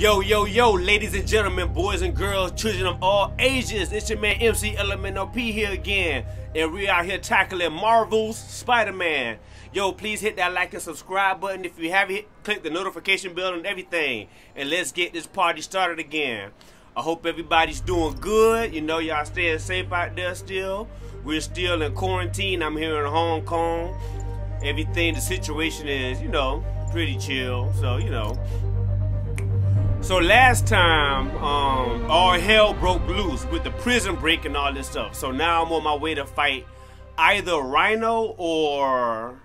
Yo, yo, yo, ladies and gentlemen, boys and girls, children of all ages, it's your man MCLMNOP here again, and we out here tackling Marvel's Spider-Man. Yo, please hit that like and subscribe button if you haven't, click the notification bell and everything, and let's get this party started again. I hope everybody's doing good, you know, y'all staying safe out there still. We're still in quarantine, I'm here in Hong Kong. Everything, the situation is, you know, pretty chill, so, you know. So last time, all hell broke loose with the prison break and all this stuff. So now I'm on my way to fight either Rhino or,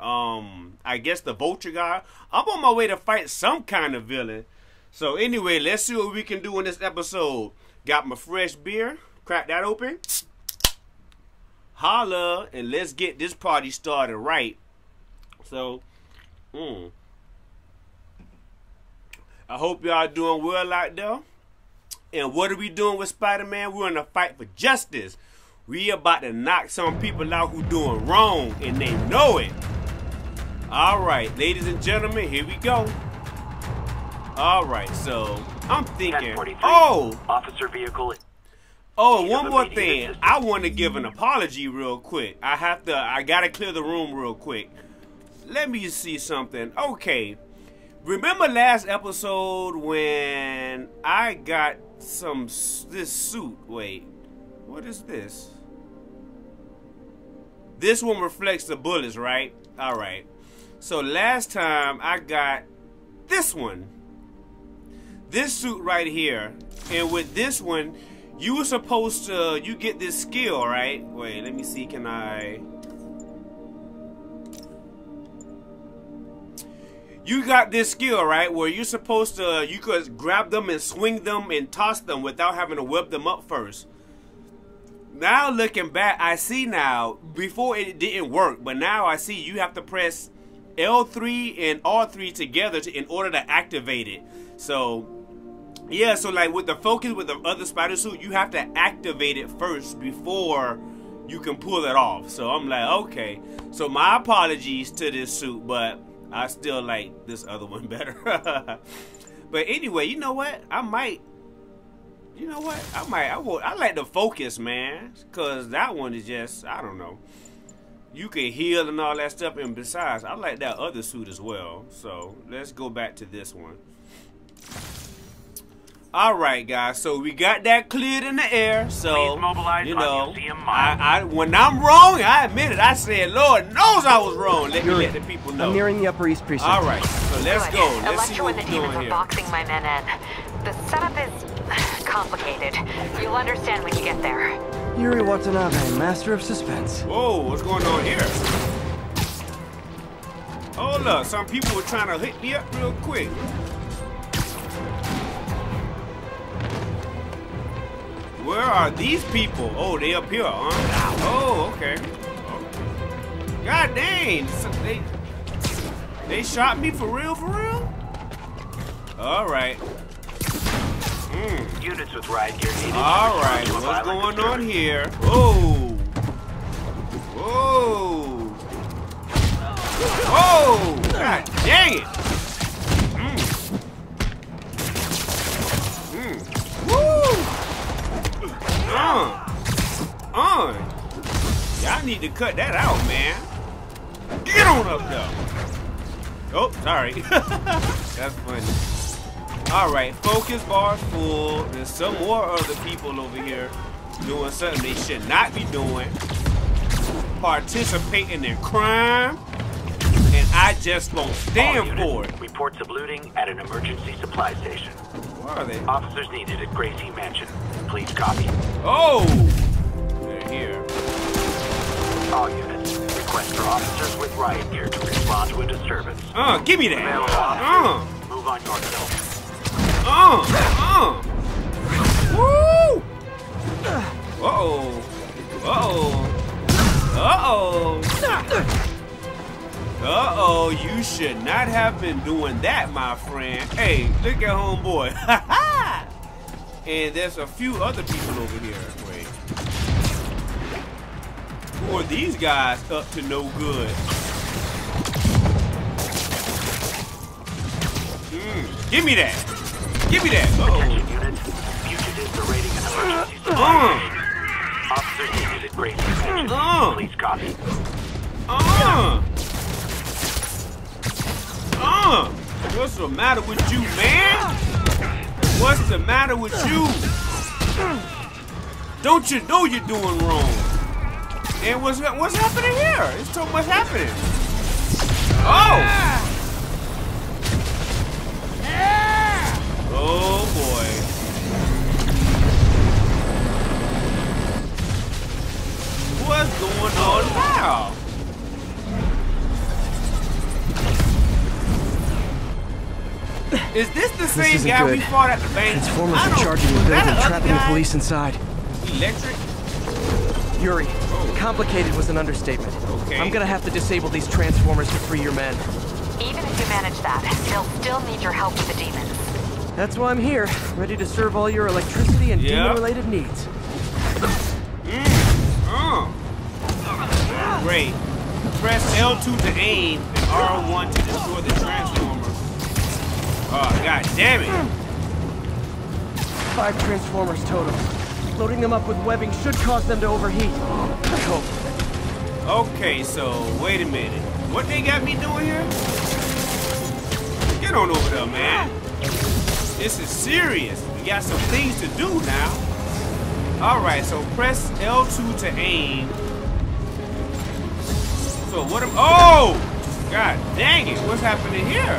I guess the Vulture guy. I'm on my way to fight some kind of villain. So anyway, let's see what we can do in this episode. Got my fresh beer, crack that open. Holla, and let's get this party started right. So, I hope y'all doing well out there. And what are we doing with Spider-Man? We're in a fight for justice. We about to knock some people out who doing wrong, and they know it. All right, ladies and gentlemen, here we go. All right, so I'm thinking, oh, officer vehicle. Oh, one more thing. I want to give an apology real quick. I gotta clear the room real quick. Let me see something. Okay. Remember last episode when I got this suit? Wait, what is this? This one reflects the bullets, right? All right. So last time I got this one, this suit right here, and with this one, you were supposed to get this skill, right? Wait, let me see. Can I? You got this skill, right, where you're supposed to, you could grab them and swing them and toss them without having to web them up first. Now looking back, I see now, before it didn't work, but now I see you have to press L3 and R3 together in order to activate it. So, yeah, so like with the focus with the other spider suit, you have to activate it first before you can pull it off. So I'm like, okay. So my apologies to this suit, but I still like this other one better. But anyway, you know what? I like the focus, man. Because that one is just, I don't know. You can heal and all that stuff. And besides, I like that other suit as well. So, let's go back to this one. Alright, guys. So, we got that cleared in the air. So, you know, when I'm wrong, I admit it. I said, Lord knows I was wrong. Let the people know. I'm nearing the Upper East Precinct. Alright, so let's go. Let's see what we're doing here. Boxing my men in. The setup is complicated. You'll understand when you get there. Yuri Watanabe, master of suspense. Whoa, what's going on here? Oh, look. Some people were trying to hit me up real quick. Where are these people? Oh, they up here, huh? Oh, okay. Oh. God dang! They shot me for real, for real? All right. Units with riot gear needed. All right, what's going on here? Whoa! Whoa! Whoa! God dang it! Y'all need to cut that out, man. Get on up though. Oh, sorry. That's funny. Alright, focus bar full. There's some more other people over here doing something they should not be doing. Participating in crime. And I just won't stand for it. Reports of looting at an emergency supply station. Where are they? Officers needed at Gracie Mansion. Please copy. Oh! They're here. All units, request for officers with riot gear to respond to a disturbance. Give me that! Move on yourself. Woo! Uh-oh. Uh-oh. Uh-oh. Uh-oh, you should not have been doing that, my friend. Hey, look at homeboy. Ha-ha! And there's a few other people over here. Wait. Who are these guys up to no good? Give me that. Give me that. Attention units. Fugitives parading an emergency situation. Officers needed at Gracie Mansion. Please copy. What's the matter with you, man? What's the matter with you? Don't you know you're doing wrong? And what's happening here? It's so much happening. Oh! Oh boy. What's going on now? Is this the same guy we fought at the bank? Transformers are charging the building, trapping the police inside. Electric? Yuri, complicated was an understatement. Okay. I'm gonna have to disable these transformers to free your men. Even if you manage that, they'll still need your help with the demons. That's why I'm here, ready to serve all your electricity and demon-related needs. Great. Press L2 to aim and R1 to destroy the transformer. Oh, god damn it! 5 transformers total. Loading them up with webbing should cause them to overheat. I hope. Okay, so wait a minute. What they got me doing here? Get on over there, man. This is serious. We got some things to do now. Alright, so press L2 to aim. So what am oh! God dang it, what's happening here?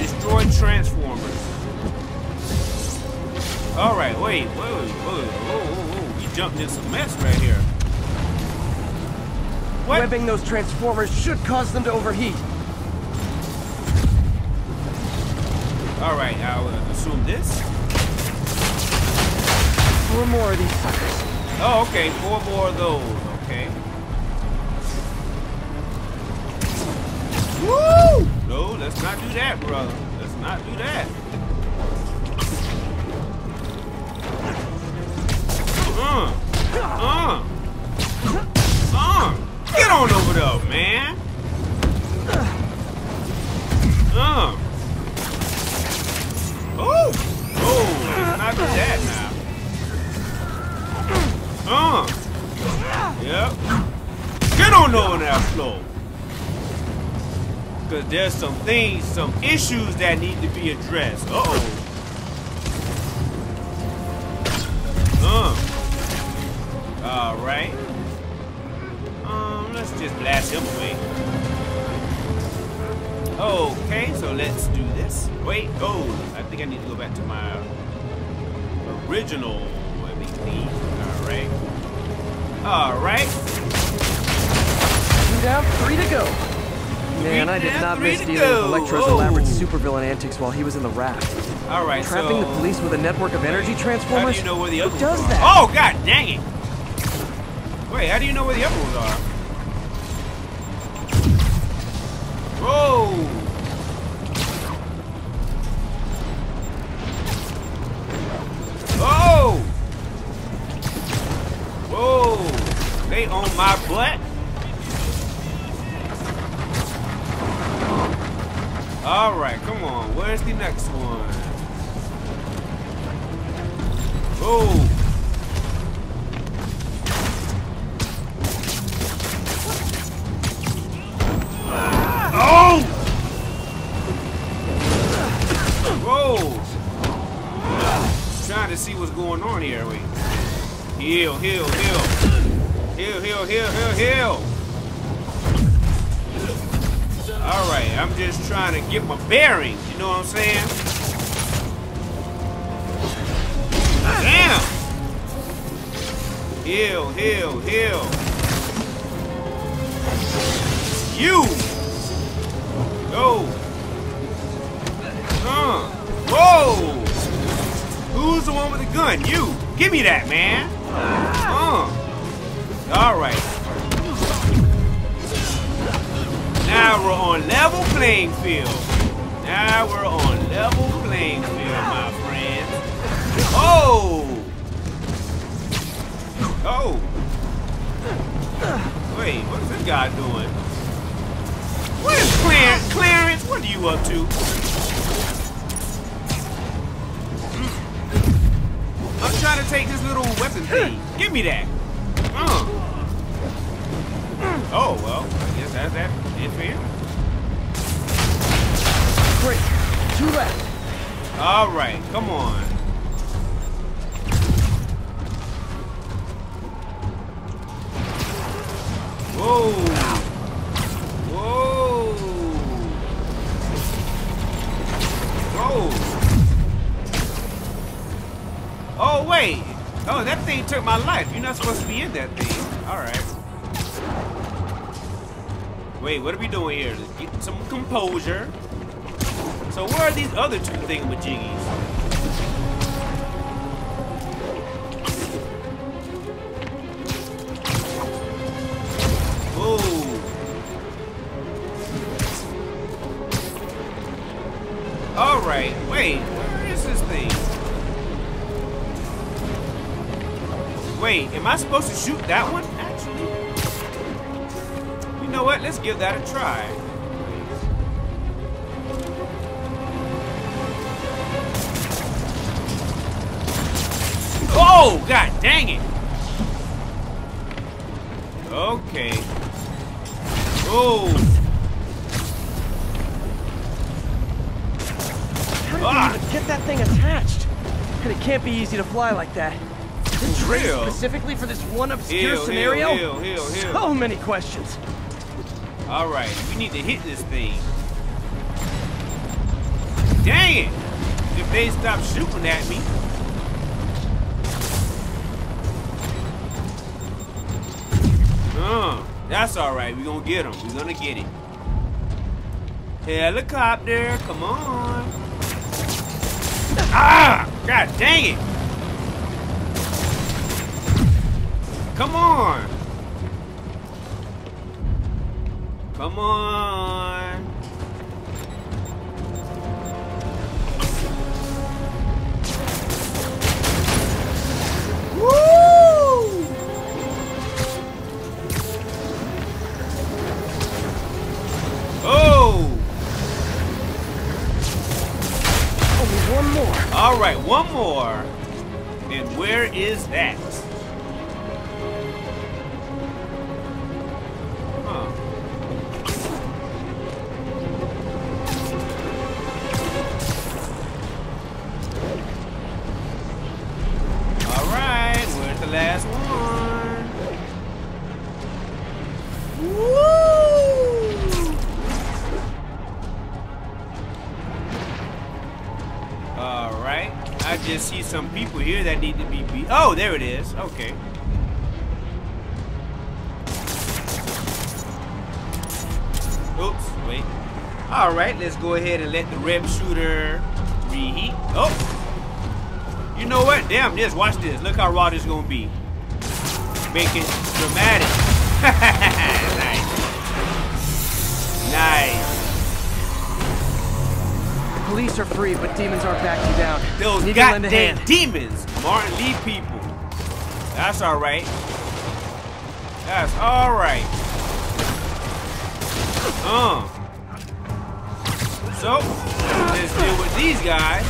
Destroy transformers. All right, wait, whoa. You jumped in some mess right here. What? Webbing those transformers should cause them to overheat. All right, I'll assume this. 4 more of these suckers. Oh, okay, 4 more of those. Okay. Woo! No, let's not do that, brother. Let's not do that. Get on over there, man. Let's not do that now. Yep. Get on over there, Flo. Because there's some things, some issues that need to be addressed. Alright. Let's just blast him away. Okay, so let's do this. Wait, I think I need to go back to my original MVP. Alright. Alright. 2 down, 3 to go. Man, I did not miss dealing with Electro's elaborate supervillain antics while he was in the raft. All right, trapping the police with a network of energy transformers? How do you know where the others are? Oh, god dang it! Wait, how do you know where the other ones are? Whoa! They on my butt? Alright, come on, where's the next one? Whoa! Trying to see what's going on here, wait. Heal. Alright, I'm just trying to get my bearings, you know what I'm saying? Damn! Heal. You! Go! Whoa! Who's the one with the gun? You! Give me that, man! Alright. Now we're on level playing field. My friend. Wait, what's this guy doing? What is Clarence? What are you up to? little weapon thing. Give me that. Oh, well, I guess that's that. It for him. Great. Two left. All right, come on. Whoa. Whoa. Whoa. Oh, wait. Oh, that thing took my life. You're not supposed to be in that thing. All right. Wait, what are we doing here? Let's get some composure. So where are these other two thingamajiggies? Whoa. All right. Wait, where is this thing? Wait, am I supposed to shoot that one? Actually, you know what? Let's give that a try. Oh, god dang it! Okay. Oh. How did you even get that thing attached? And it can't be easy to fly like that. Specifically for this one obscure scenario? So many questions. All right, we need to hit this thing. Dang it! If they stop shooting at me. That's all right. We're gonna get him. We're gonna get it. Helicopter, come on! Ah! God dang it! Come on! Come on! Woo! Oh! Only one more. All right, one more. And where is that? Some people here that need to be beat. Oh, there it is. Okay. Oops, wait. Alright, let's go ahead and let the rep shooter reheat. Oh! You know what? Damn this. Watch this. Look how raw this is going to be. Make it dramatic. Nice. Nice. Police are free, but demons aren't backing down. Those goddamn demons! Martin Lee people. That's alright. That's alright. So, let's deal with these guys.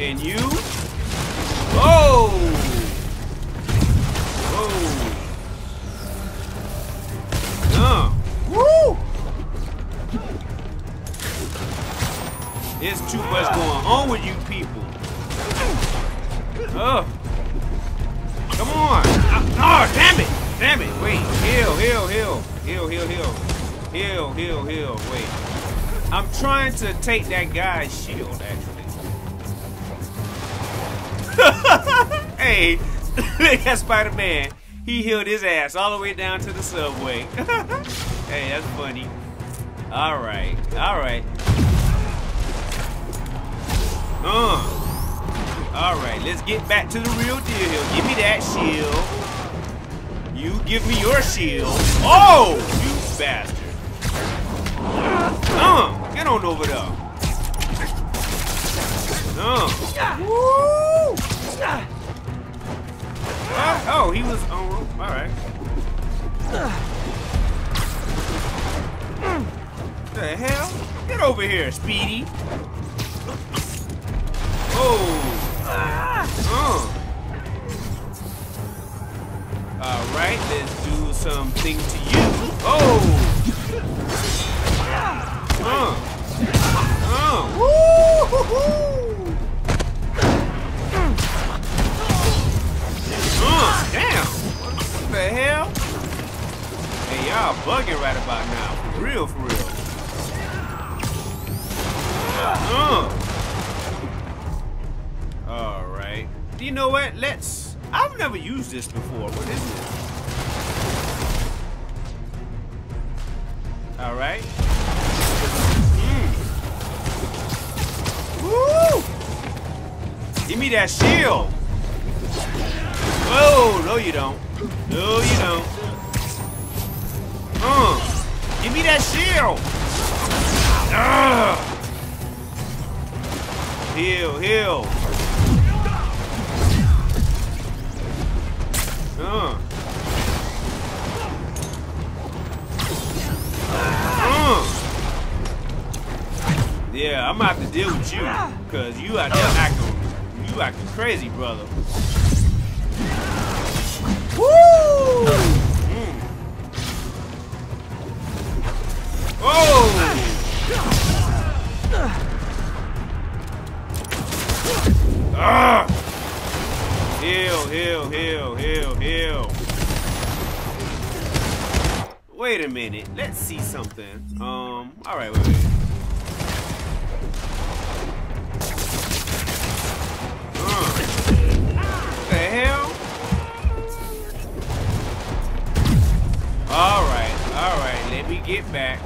And you? Oh! Oh! Woo! There's too much going on with you people. Come on! Oh, damn it! Damn it! Wait! Heal! Heal! Heal! Heal! Heal! Heal! Heal! Heal! Heal! Wait! I'm trying to take that guy's shield, actually. Hey, look at Spider-Man. He healed his ass all the way down to the subway. Hey, that's funny. All right, all right. All right, let's get back to the real deal here. Give me that shield. You give me your shield. Oh, you bastard. Get on over there. Woo! Oh, Oh, he was on. All right. What the hell? Get over here, Speedy. Oh. All right, let's do something to you. Oh. Woo-hoo-hoo. Damn! What the hell? Hey, y'all bugging right about now. For real, for real. Alright. Do you know what? Let's... I've never used this before. What is it? Alright. Woo! Give me that shield! Oh, no you don't. No you don't. Give me that shield! Heal, heal. Yeah, I'm gonna have to deal with you, cause you out there acting, you acting crazy, brother. Woo! Oh! Heal, heal, heal, heal, heal. Wait a minute. Let's see something. All right, wait. What the hell? All right, let me get back.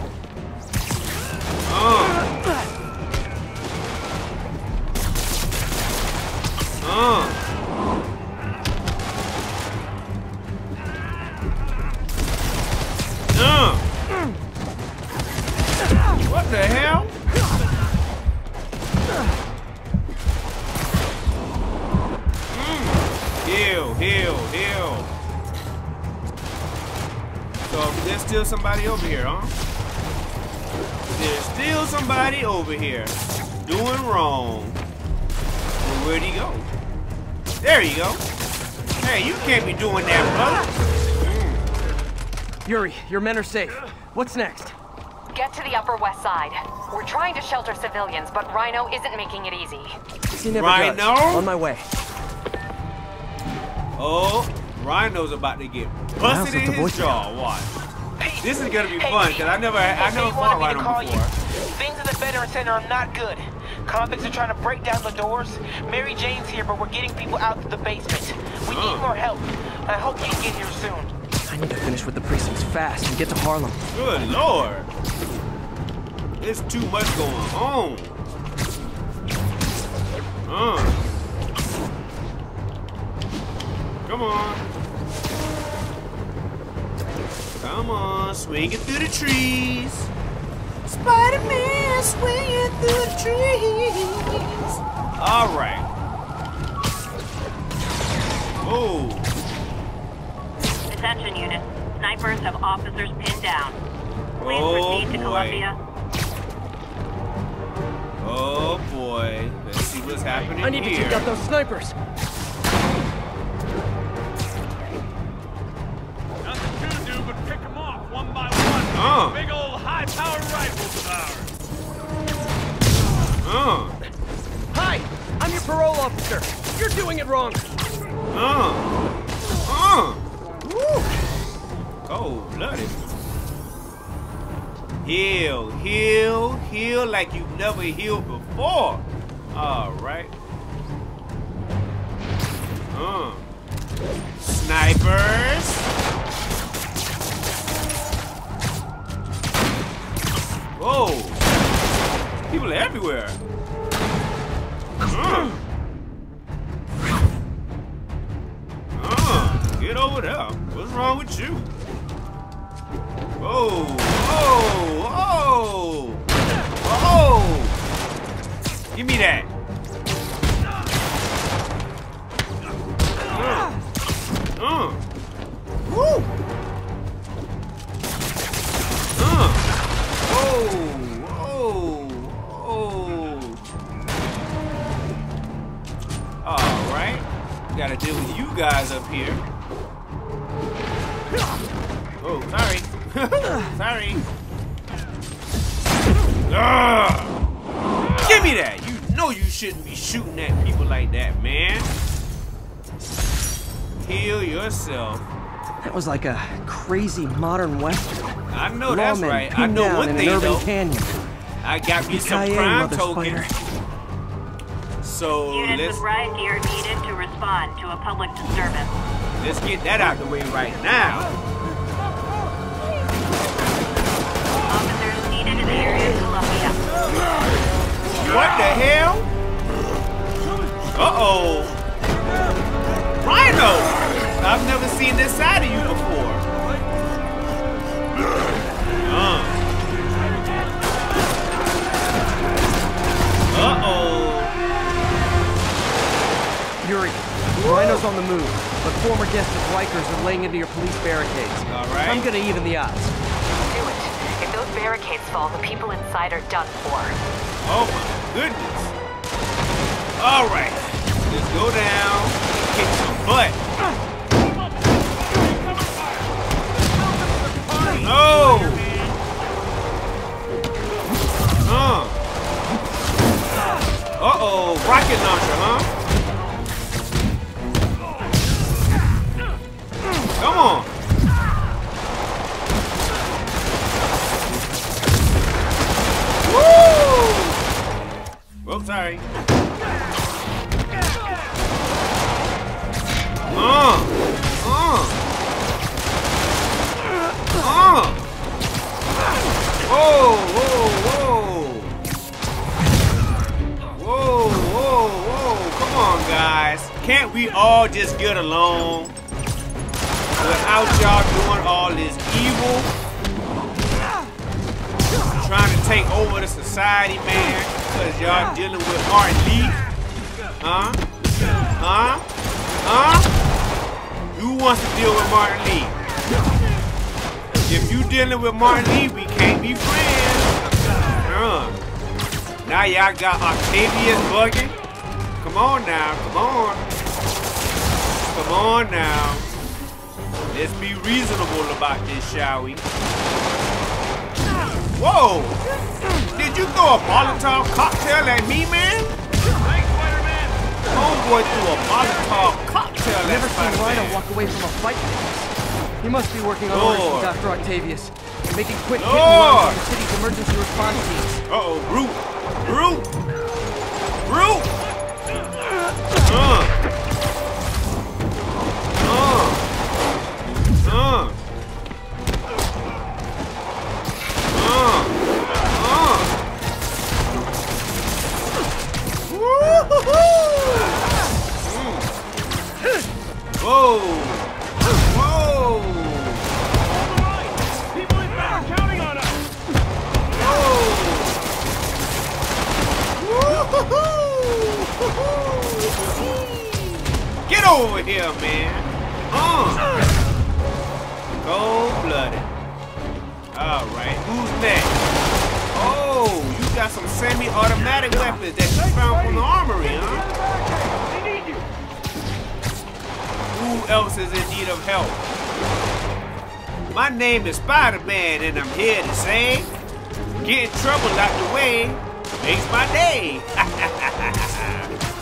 What the hell? Heal, heal, heal. So there's still somebody over here, huh? There's still somebody over here doing wrong. Well, where'd he go? There you go. Hey, you can't be doing that, brother. Yuri, your men are safe. What's next? Get to the Upper West Side. We're trying to shelter civilians, but Rhino isn't making it easy. He never Rhino? Does. On my way. Oh. Rhino's about to get busted in his jaw. Watch. This is gonna be fun because I never fought Rhino before. Things in the Veteran Center are not good. Convicts are trying to break down the doors. Mary Jane's here, but we're getting people out to the basement. We need more help. I hope you can get here soon. I need to finish with the precincts fast and get to Harlem. Good lord, there's too much going on. Come on. Come on, swing it through the trees. Spider-Man, swing it through the trees. All right. Oh. Attention unit. Snipers have officers pinned down. Please proceed to Columbia. Oh boy. Let's see what's happening here. I need to take out those snipers. Big old high-powered rifles of ours. Hi, I'm your parole officer. You're doing it wrong. Woo. Cold-blooded. Heal, heal, heal like you've never healed before. All right. Snipers. Whoa! People are everywhere. Get over there. What's wrong with you? Whoa! Oh! Oh! Oh! Give me that. Gotta deal with you guys up here. Oh, sorry. Sorry. Give me that. You know you shouldn't be shooting at people like that, man. Heal yourself. That was like a crazy modern western. I know that's right. I know one thing though. I got me some crime tokens. So units with riot gear needed to respond to a public disturbance. Let's get that out of the way right now. Officers needed in the area of Columbia. What the hell? Uh-oh. Rhino! I've never seen this side of you before. Uh-oh. Yuri, Rhino's on the move, but former guests of Rikers are laying into your police barricades. All right. I'm gonna even the odds. Do it. If those barricades fall, the people inside are done for. Oh my goodness. All right. Let's go down and kick some butt. No! Uh-oh, rocket launcher, huh? Come on! Woo! Well, sorry. Whoa, whoa, whoa. Whoa, whoa, whoa. Come on, guys. Can't we all just get along without y'all doing all this evil? Trying to take over the society, man. Because y'all dealing with Martin Lee. Huh? Huh? Huh? Who wants to deal with Martin Lee? If you dealing with Martin Lee, we can't be friends. Now y'all got Octavius bugging. Come on now, come on. Come on now. Let's be reasonable about this, shall we? Whoa! Did you throw a Molotov cocktail at me, man? Homeboy threw a Molotov cocktail at me. Never seen Rhino walk away from a fight. He must be working on orders from Dr. Octavius and making quick hit and runs on the city's emergency response teams. Uh-oh, Brute! Brute! Brute! Whoa! Get over here, man. Cold-blooded. Alright, who's next? Oh, you got some semi-automatic weapons that you found from the armory, huh? They need you. Who else is in need of help? My name is Spider-Man, and I'm here to save. Getting trouble out the way makes my day.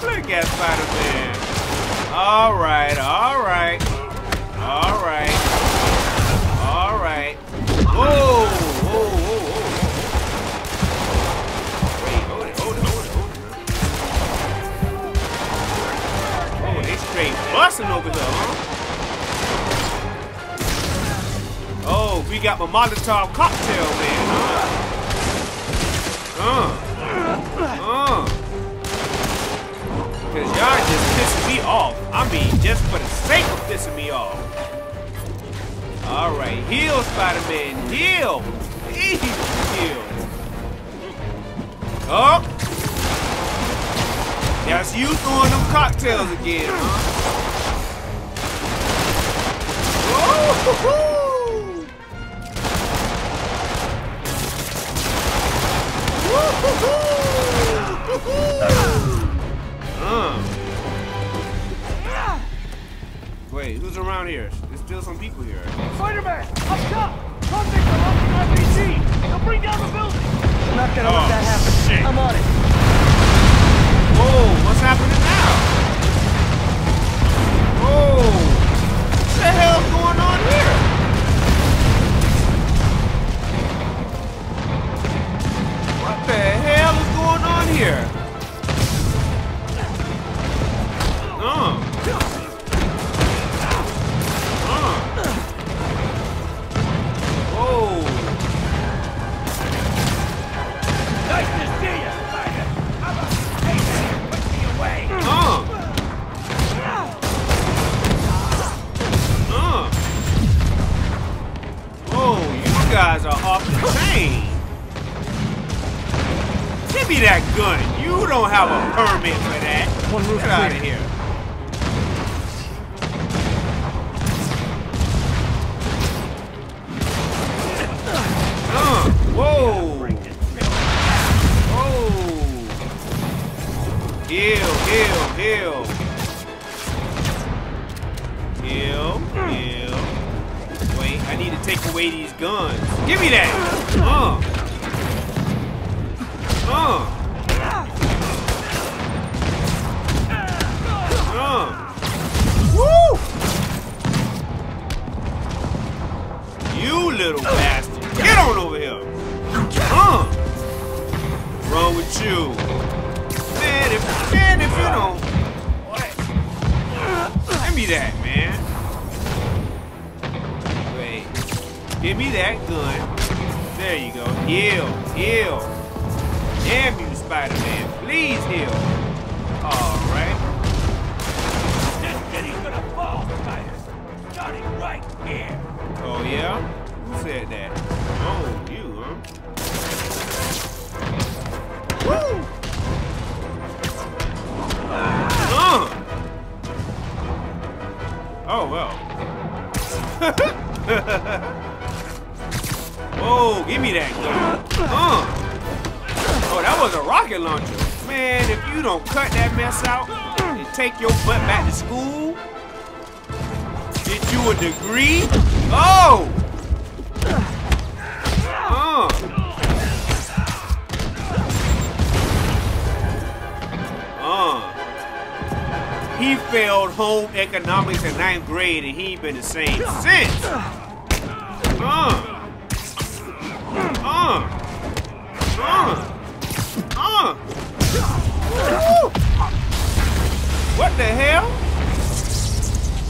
Look at Spider-Man. Alright, alright. Alright. Alright. Whoa! Whoa, whoa, whoa. Wait, hold it, hold it, hold it, hold it. Oh, they straight busting over there, huh? Oh, we got my Molotov cocktail, man, huh? Cause y'all just pissing me off. I mean, just for the sake of pissing me off. Alright, heal, Spider-Man, heal! Please heal! Oh! That's you throwing them cocktails again, huh? Woo-hoo-hoo! Wait, who's around here? There's still some people here. Spider-Man! Up top! Convict from LSD! They'll bring down the building! I'm not gonna let that happen. Shit. I'm on it. Whoa, what's happening now? Whoa! What the hell's going on here? What the hell is going on here? Economics in 9th grade and he ain't been the same since. What the hell?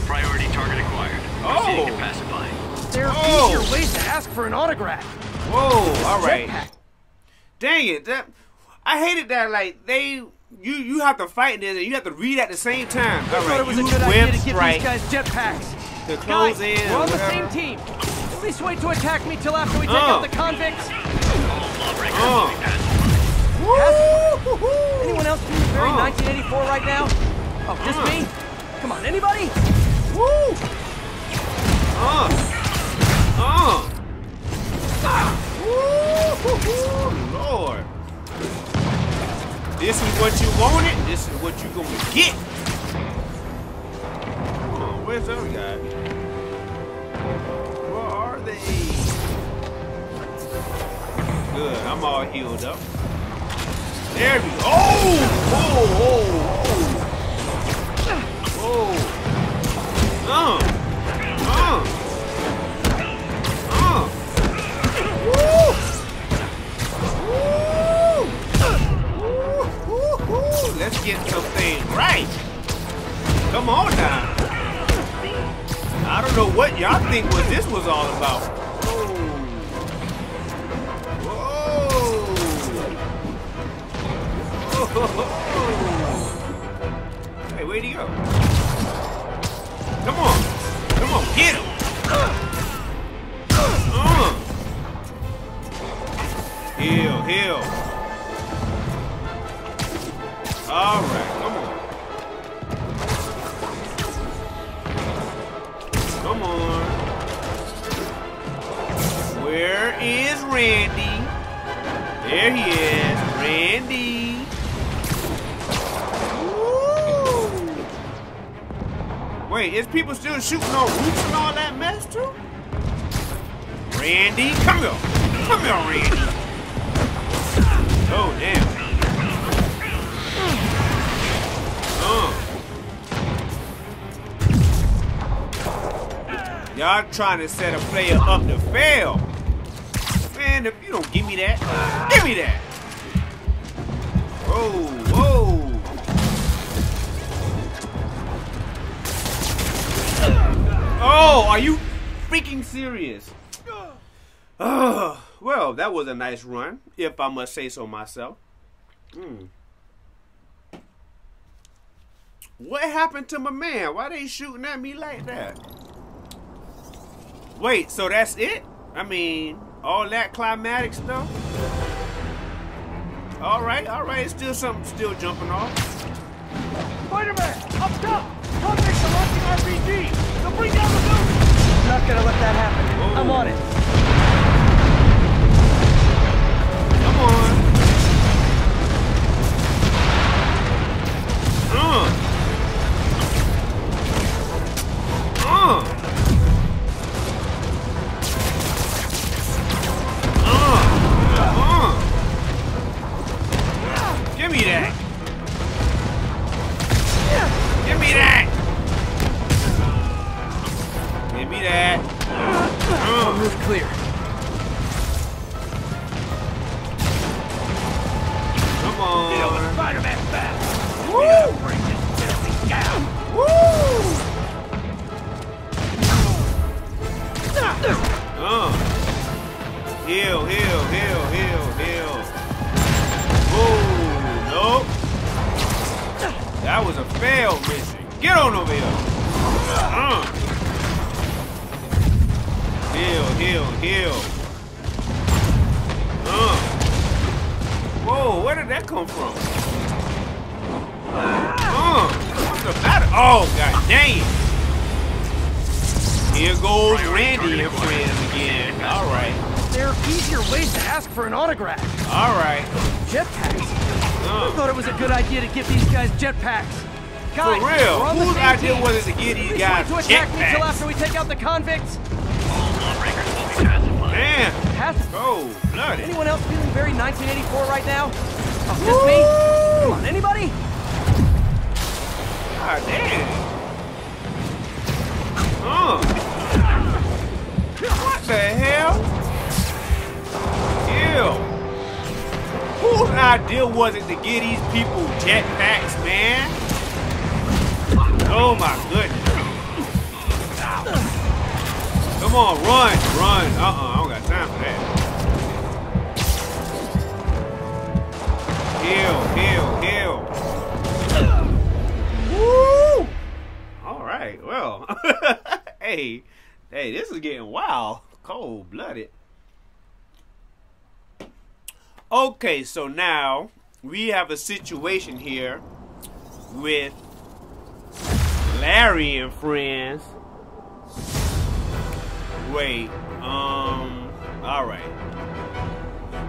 Priority target acquired. Proceeding to pacify. There are easier ways to ask for an autograph. Whoa, alright. Dang it, that I hated that, like they You have to fight this and you have to read at the same time. I thought it was a good idea to give these guys jetpacks. To close in. We're on the same team. Please wait to attack me till after we take out the convicts. Anyone else from the very 1984 right now? Oh, just me? Come on, anybody? Woo! Lord. This is what you wanted, this is what you gonna get. Oh, where's the other guy? Where are they? Good, I'm all healed up. There we go. Let's get something right. Come on now. I don't know what y'all think what this was all about. Whoa. Hey, where'd he go? Come on. Come on, get him. Heal. All right, come on. Come on. Where is Randy? There he is, Randy. Woo! Wait, Wait, is people still shooting on roofs and all that mess too? Randy, come here. Come here, Randy. Oh, damn. Y'all trying to set a player up to fail. Man, if you don't give me that, give me that. Whoa, whoa. Oh, are you freaking serious? Well, that was a nice run, if I must say so myself. What happened to my man? Why they shooting at me like that? Wait, so that's it? I mean, all that climatic stuff? All right, still something still jumping off. Spider-Man, up top! Convicts are launching RPG! They'll bring down the building! I'm not gonna let that happen. Oh. I'm on it. Come on. Give me that. Give me that. Give me that. Roof clear. Come on. Deal with Spider-Man fast. Woo! Bring this building down. Woo! Heal, heal, heal, heal, heal. Woo! Nope. That was a fail mission. Get on over here. Heal, heal, heal. Whoa, where did that come from? What's the matter? Oh, god dang. Here goes Randy and friends again. All right. There are easier ways to ask for an autograph. All right. Jetpacks. I thought it was a good idea to give these guys jetpacks. For real, whose idea was it to give these guys jetpacks? Until after we take out the convicts. Man, cold blooded. Anyone else feeling very 1984 right now? Oh, just me? Come on, anybody? God damn. What the hell? Ew. Whose idea was it to get these people jetpacks, man? Oh my goodness. Come on, run, run. I don't got time for that. Heal, heal, heal. Woo! All right, well. hey, this is getting wild. Cold-blooded. Okay, so now we have a situation here with Larry and friends. Wait, all right.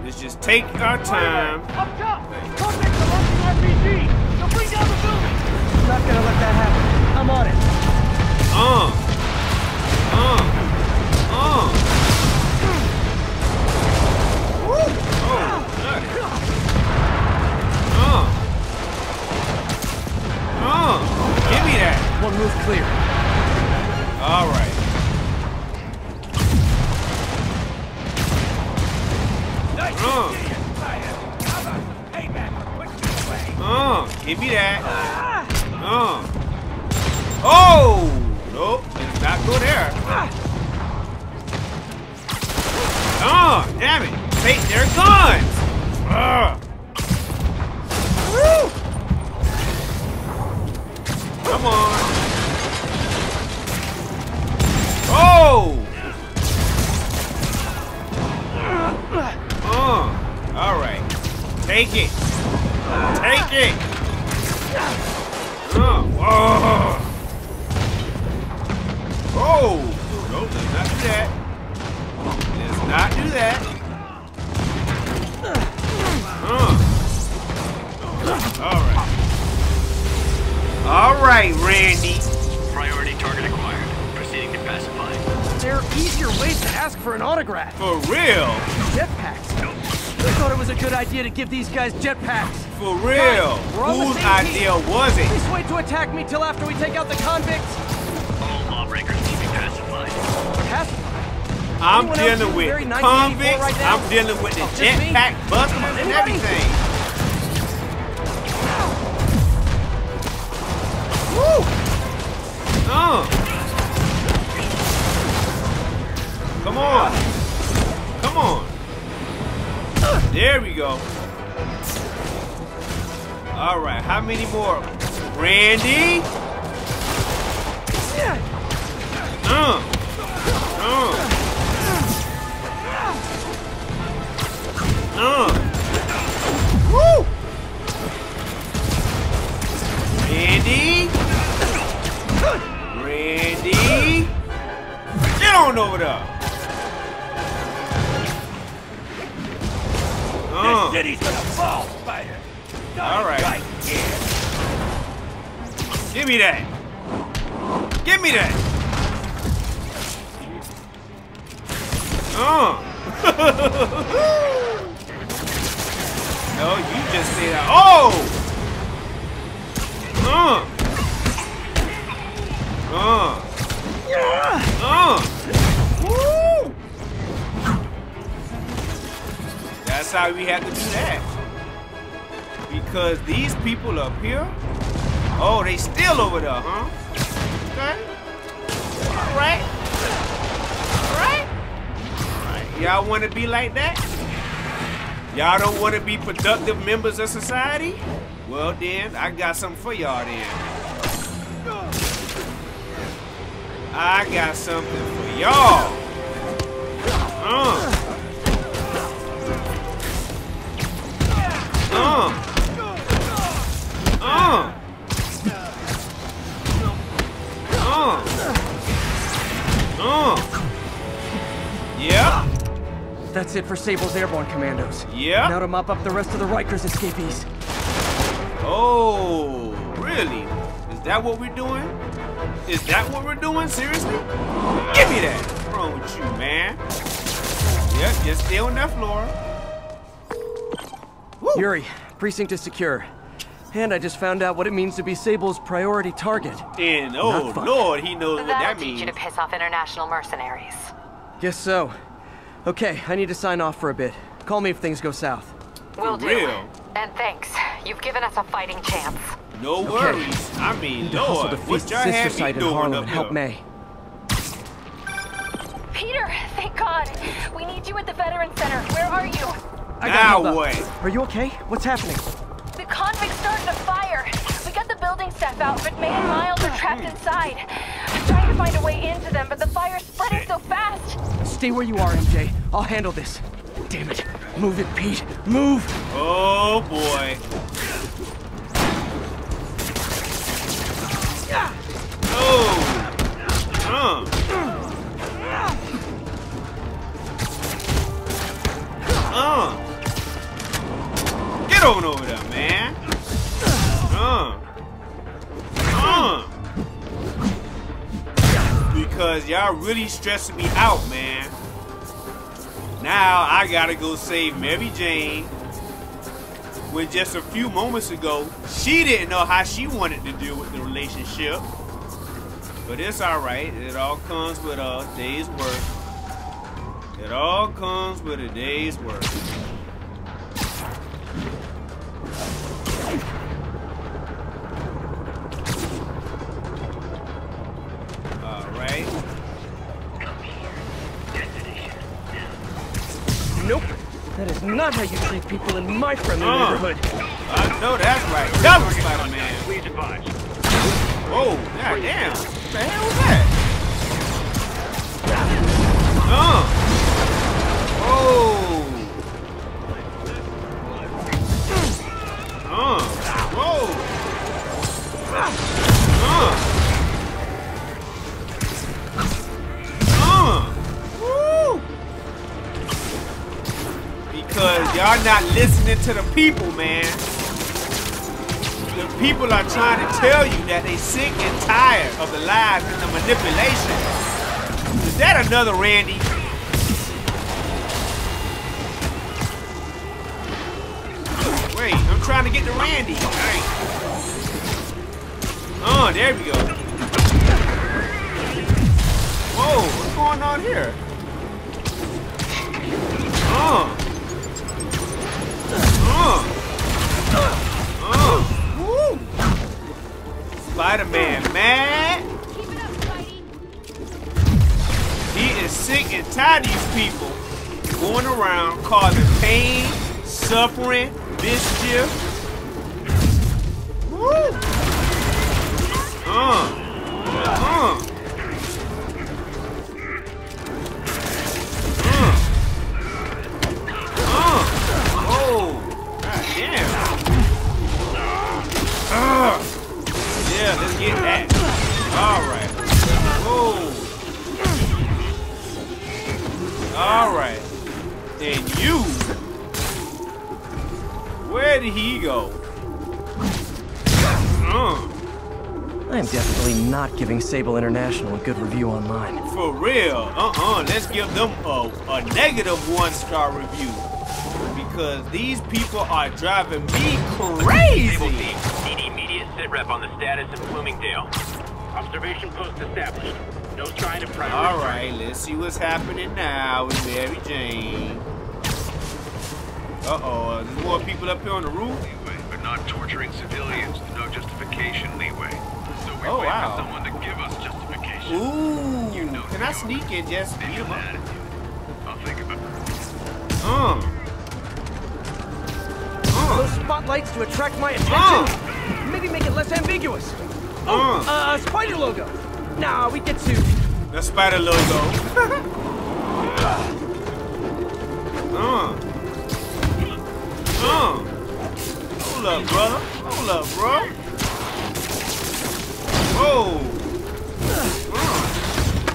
Let's just take our time. Up top, contact the launching RPG. They'll bring down the building. I'm not gonna let that happen. I'm on it. Give me that. One move clear. All right. Give me that. Oh, nope. Let's not go there. Damn it. Take their guns. Woo! Come on. All right. Take it. Take it. No, let's not do that. Let's not do that. All right. All right, Randy. Priority Target acquired. Proceeding to pacify. There are easier ways to ask for an autograph. For real? Jetpacks. Nope. I thought it was a good idea to give these guys jetpacks. For real? Whose idea was it? Please wait to attack me till after we take out the convicts. All lawbreakers need to be pacified. Pacified? I'm dealing with convicts, right I'm dealing with the jetpack busters and everything. Woo! Come on. Come on. There we go. Alright, how many more? Randy? Woo! Randy? Randy? Get on over there! This city's gonna fall, Spider! Alright. Right here. Give me that! Give me that! No, you just say that. Oh! Woo! That's how we have to do that. Because these people up here, oh, they still over there, huh? Okay. All right. All right. Y'all want to be like that? Y'all don't want to be productive members of society? Well then, I got something for y'all then. I got something for y'all. Yeah. That's it for Sable's airborne commandos. Yeah. Now to mop up the rest of the Rikers escapees. Oh, really? Is that what we're doing? Is that what we're doing? Seriously? Give me that. What's wrong with you, man? Yep, just stay on that floor. Woo. Yuri, precinct is secure. And I just found out what it means to be Sable's priority target. And oh Lord, he knows what that means. That'll teach you to piss off international mercenaries. Guess so. Okay, I need to sign off for a bit. Call me if things go south. Will do. And thanks. You've given us a fighting chance. No worries. Okay. I mean, Lord, what y'all have me doing up here? Help May. Peter, thank God. We need you at the Veterans Center. Where are you? Now what? Are you okay? What's happening? The convicts started a fire. We got the building staff out, but May and Miles are trapped inside. I'm trying to find a way into them, but the fire's spreading so fast. Stay where you are, MJ. I'll handle this. Damn it. Move it, Pete. Move! Oh, boy. Get on over there, man. Because y'all really stressing me out, man. Now I gotta go save Mary Jane. When just a few moments ago, she didn't know how she wanted to deal with the relationship. But it's alright. It all comes with a day's work. It all comes with a day's work. Not how you treat people in my friendly neighborhood. I know that's right. Double Spider-Man. Whoa, goddamn. What the hell was that? Y'all not listening to the people, man. The people are trying to tell you that they sick and tired of the lies and the manipulation. Is that another Randy? Wait, I'm trying to get to Randy. All right. Oh, there we go. Whoa, what's going on here? Oh. Spider-Man, man. Keep it up, Spidey. He is sick and tired of these people going around causing pain, suffering, mischief. Woo! Oh, goddamn. Yeah, let's get that. Alright. Whoa. Alright. And you. Where did he go? I'm definitely not giving Sable International a good review online. For real. Let's give them a negative one-star review. Because these people are driving me crazy. Rep on the status of Bloomingdale. Observation post established. No sign of primary. All right, let's see what's happening now with Mary Jane. Uh-oh, there's more people up here on the roof. They're not torturing civilians with no justification leeway. So we wait for someone to give us justification. Ooh, you know, can I sneak in just beat them up? I'll think about it. Those spotlights to attract my attention. Maybe make it less ambiguous. Oh, spider logo. Nah, we get sued. The spider logo. Hold up, brother. Hold up, bro. Whoa.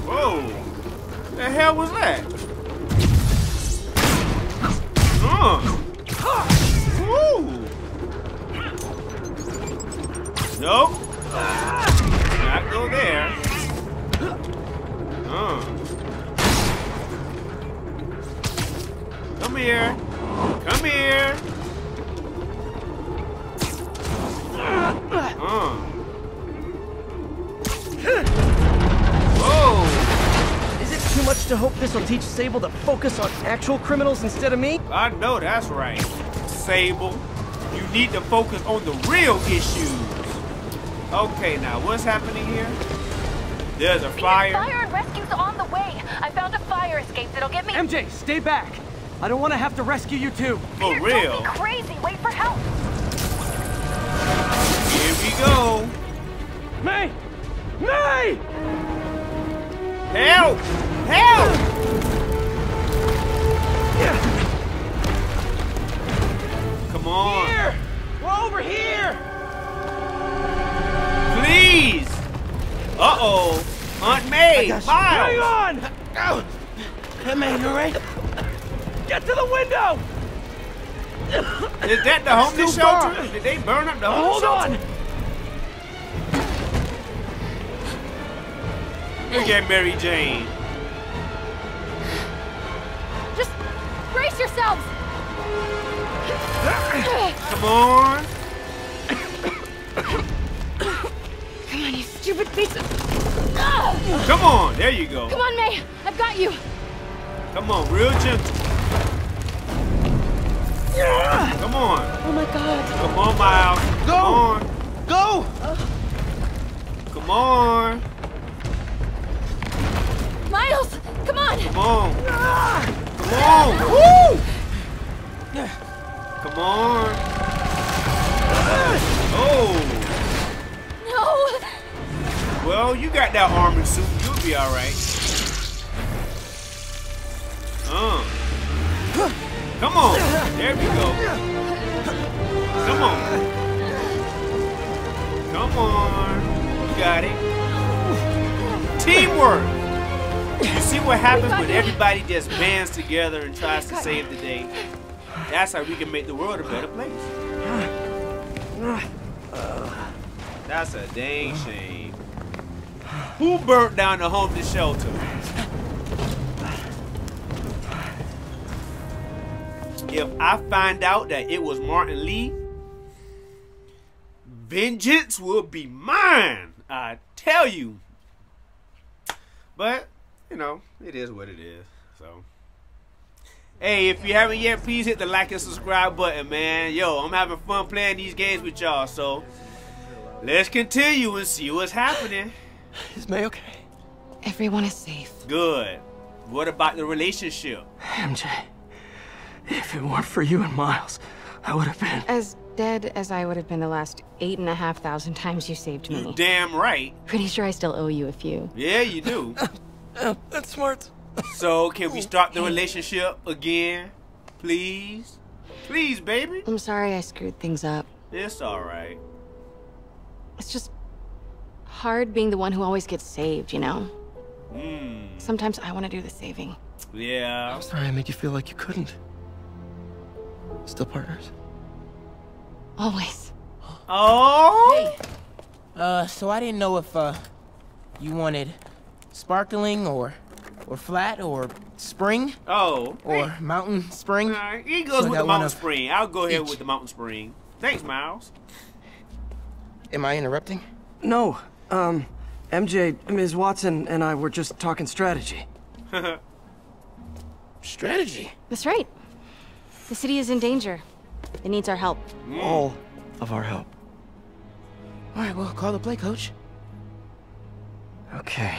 Whoa. The hell was that? Woo. Nope. Not go there. Come here. Come here. Whoa. Is it too much to hope this will teach Sable to focus on actual criminals instead of me? I know that's right. Sable, you need to focus on the real issues. Okay, now what's happening here? There's a fire. Fire and rescue's on the way. I found a fire escape that'll get me. MJ, stay back. I don't want to have to rescue you too. For Peter, real. Don't be crazy. Wait for help. Here we go. May! May! Help! Help! Come on. Here! We're over here! Please! Uh-oh! Aunt May! Miles! Hang on! Aunt May, you alright? Get to the window! Is that the homeless shelter? Far. Did they burn up the homeless shelter? Hold on! Look at Mary Jane. Just brace yourselves! Come on! Come on, you stupid piece of... Come on, there you go. Come on, May, I've got you. Come on, real gentle. Come on. Oh my God. Come on, Miles. Go. Come on. Go. Come on. Miles, come on. Come on. Come on. Woo. Come on. Oh. No. Well, you got that armor suit. You'll be all right. Come on. There we go. Come on. Come on. You got it. Teamwork. You see what happens when everybody just bands together and tries to save the day? That's how we can make the world a better place. That's a dang shame. Who burnt down the homeless shelter? If I find out that it was Martin Lee, vengeance will be mine, I tell you. But, you know, it is what it is, so. Hey, if you haven't yet, please hit the like and subscribe button, man. Yo, I'm having fun playing these games with y'all, so let's continue and see what's happening. Is May okay? Everyone is safe. Good. What about the relationship? MJ, if it weren't for you and Miles, I would have been... as dead as I would have been the last 8,500 times you saved me. You're damn right. Pretty sure I still owe you a few. Yeah, you do. That's smart. So, can we start the relationship again? Please? Please, baby. I'm sorry I screwed things up. It's alright. It's just hard being the one who always gets saved, you know? Mm. Sometimes I want to do the saving. Yeah. I'm sorry I made you feel like you couldn't. Still partners? Always. Oh! Hey. So I didn't know if, you wanted sparkling or flat or spring. Oh. Or mountain spring. He goes with the mountain spring. I'll go ahead with the mountain spring. Thanks, Miles. Am I interrupting? No. MJ, Ms. Watson and I were just talking strategy. Strategy? That's right. The city is in danger. It needs our help. All of our help. All right, well, call the play, coach. Okay.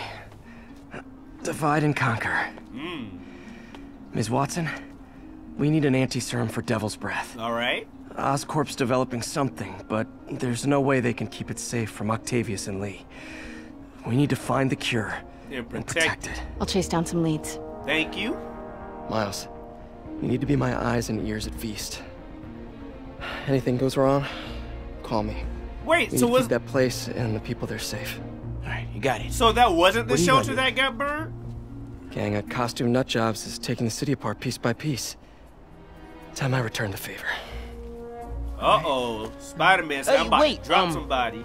Divide and conquer. Ms. Watson, we need an anti-serum for Devil's Breath. All right. Oscorp's developing something, but there's no way they can keep it safe from Octavius and Lee. We need to find the cure and protect it. I'll chase down some leads. Thank you. Miles, you need to be my eyes and ears at Feast. Anything goes wrong, call me. Wait, so was that place and the people there safe? All right, you got it. So that wasn't the shelter that got burned? Gang of costume nutjobs is taking the city apart piece by piece. Time I return the favor. Uh-oh, Spider-Man said, I'm about to drop somebody.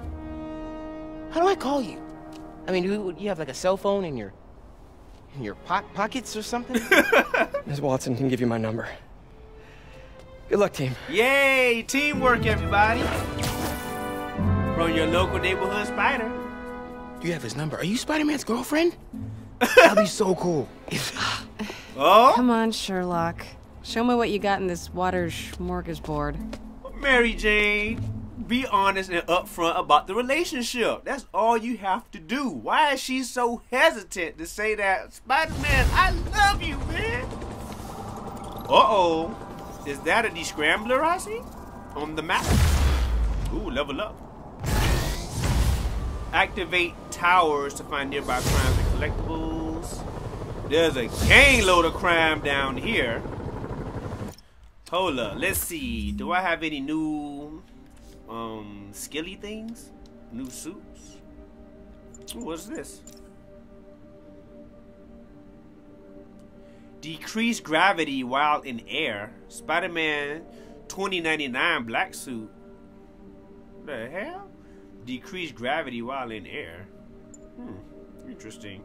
How do I call you? I mean, do you have like a cell phone in your pockets or something? Ms. Watson can give you my number. Good luck, team. Yay, teamwork, everybody. From your local neighborhood spider. You have his number. Are you Spider-Man's girlfriend? That'd be so cool. Oh? Come on, Sherlock. Show me what you got in this water smorgasbord. Mary Jane, be honest and upfront about the relationship. That's all you have to do. Why is she so hesitant to say that? Spider-Man, I love you, man. Uh-oh. Is that a descrambler I see on the map? Ooh, level up. Activate towers to find nearby crimes and collectibles. There's a gang load of crime down here. Hold up, let's see. Do I have any new skilly things? New suits? Ooh, what's this? Decrease gravity while in air. Spider-Man 2099 black suit. What the hell? Decrease gravity while in air. Interesting.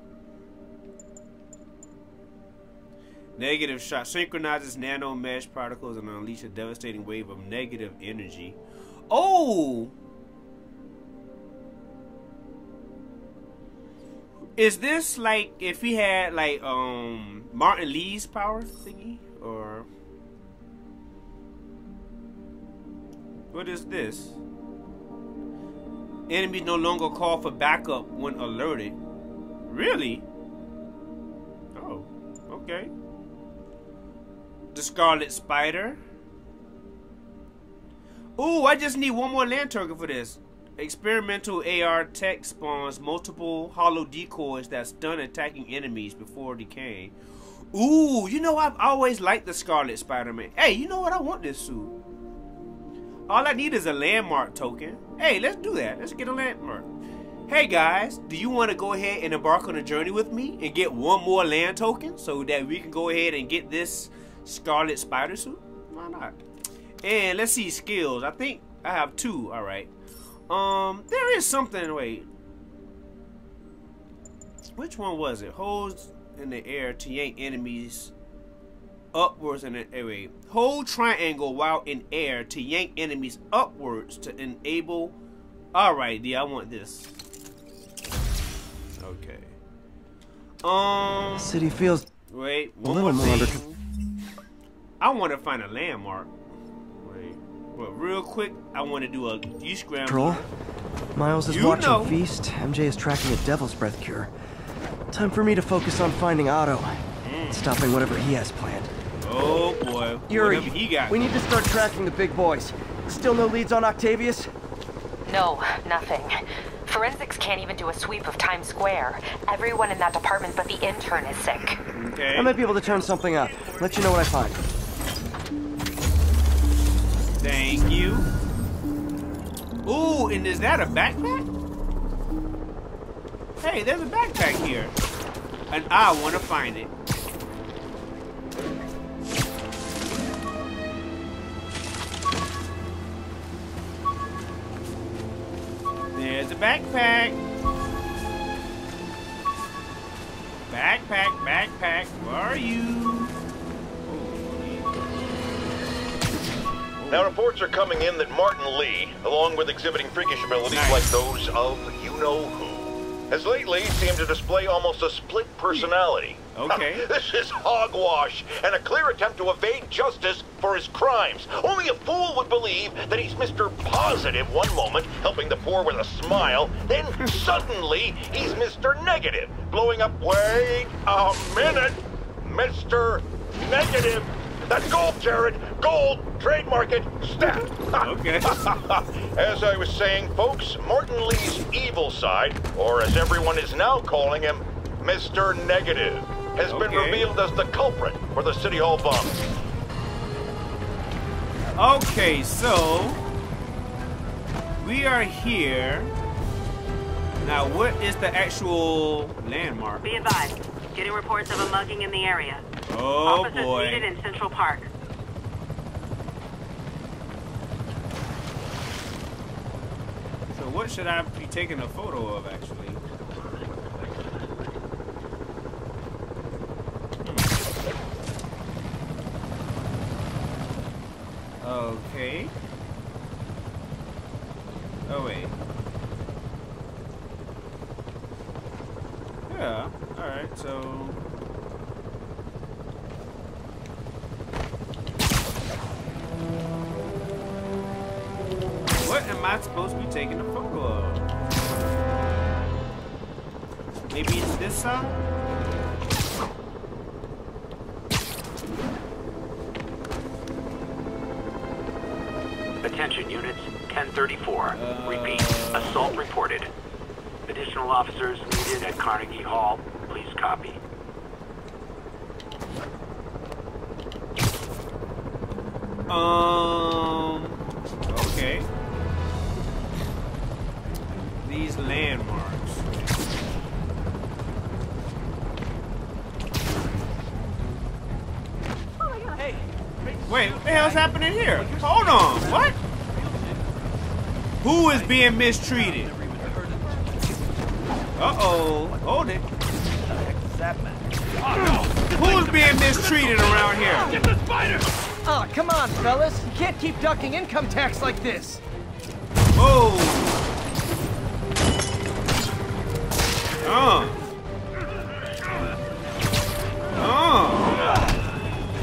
Negative shot synchronizes nano mesh particles and unleash a devastating wave of negative energy. Oh! Is this like if we had like Martin Lee's power thingy, or what is this? Enemies no longer call for backup when alerted. Really? Oh, okay. The Scarlet Spider. Ooh, I just need one more land turkey for this. Experimental AR tech spawns multiple hollow decoys that stun attacking enemies before decaying. Ooh, you know, I've always liked the Scarlet Spider-Man. Hey, you know what? I want this suit. All I need is a landmark token. Hey, let's do that. Let's get a landmark. Hey, guys, do you want to go ahead and embark on a journey with me and get one more land token so that we can go ahead and get this Scarlet Spider suit? Why not? And let's see skills. I think I have two. All right. There is something, wait. Which one was it? Holds in the air to yank enemies upwards in an area. Hold triangle while in air to yank enemies upwards to enable. Alright, yeah, I want this. Okay. City feels. Wait, one more thing. I want to find a landmark. Wait, but real quick, I want to do a scramble. Miles is watching Feast. MJ is tracking a Devil's Breath cure. Time for me to focus on finding Otto. Stopping whatever he has planned. Oh boy. Yuri, we need to start tracking the big boys. Still no leads on Octavius? No, nothing. Forensics can't even do a sweep of Times Square. Everyone in that department but the intern is sick. Okay. I might be able to turn something up. Let you know what I find. Thank you. Ooh, and is that a backpack? Hey, there's a backpack here. And I want to find it. There's a backpack. Backpack, backpack, where are you? Now reports are coming in that Martin Lee, along with exhibiting freakish abilities like those of you-know-who, has lately seemed to display almost a split personality. Okay. This is hogwash and a clear attempt to evade justice for his crimes. Only a fool would believe that he's Mr. Positive one moment, helping the poor with a smile, then suddenly he's Mr. Negative, blowing up, wait a minute, Mr. Negative. That's gold, Jared! Gold! Trademark it! Snap! Okay. As I was saying, folks, Martin Lee's evil side, or as everyone is now calling him, Mr. Negative, has been revealed as the culprit for the City Hall bombing. Okay, so we are here. Now, what is the actual landmark? Be advised. Getting reports of a mugging in the area. Oh, officers needed in Central Park. So what should I be taking a photo of, actually? Okay. Oh, wait. Yeah, alright, so... am I supposed to be taking a photo of? Maybe it's this side? Attention units, 1034. Repeat, assault reported. Additional officers needed at Carnegie Hall. Please copy. Okay. These landmarks. Hey, wait, what the hell's happening here? Hold on, what? Who is being mistreated? Uh-oh, hold it. Who's being mistreated around here? Get the spider! Oh, come on, fellas. You can't keep ducking income tax like this. Whoa.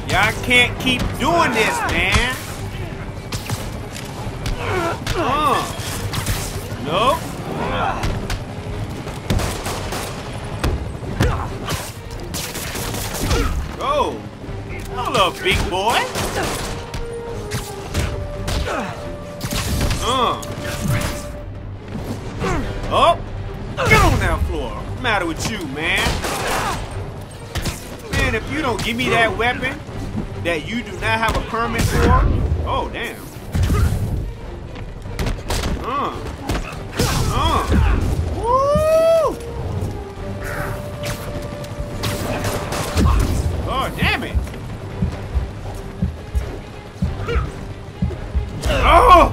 Y'all can't keep doing this, man. Nope. Go. Hello, big boy. Oh. Get on that floor. What's the matter with you, man? Man, if you don't give me that weapon that you do not have a permit for, oh damn. Woo! Oh damn it! Oh!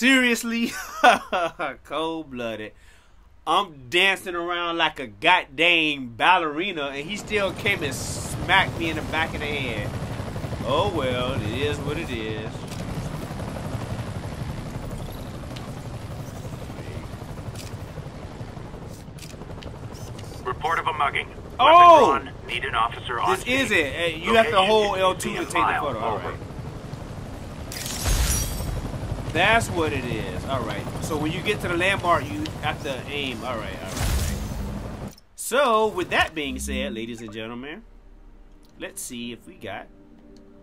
Seriously? Cold-blooded. I'm dancing around like a goddamn ballerina, and he still came and smacked me in the back of the head. Oh well, it is what it is. Report of a mugging. Oh! Weapon drawn. Need an officer on duty. This is it. Hey, you have to hold L2 to take the photo. All right. That's what it is. Alright. So when you get to the landmark, you have to aim. Alright, alright. So, with that being said, ladies and gentlemen, let's see if we got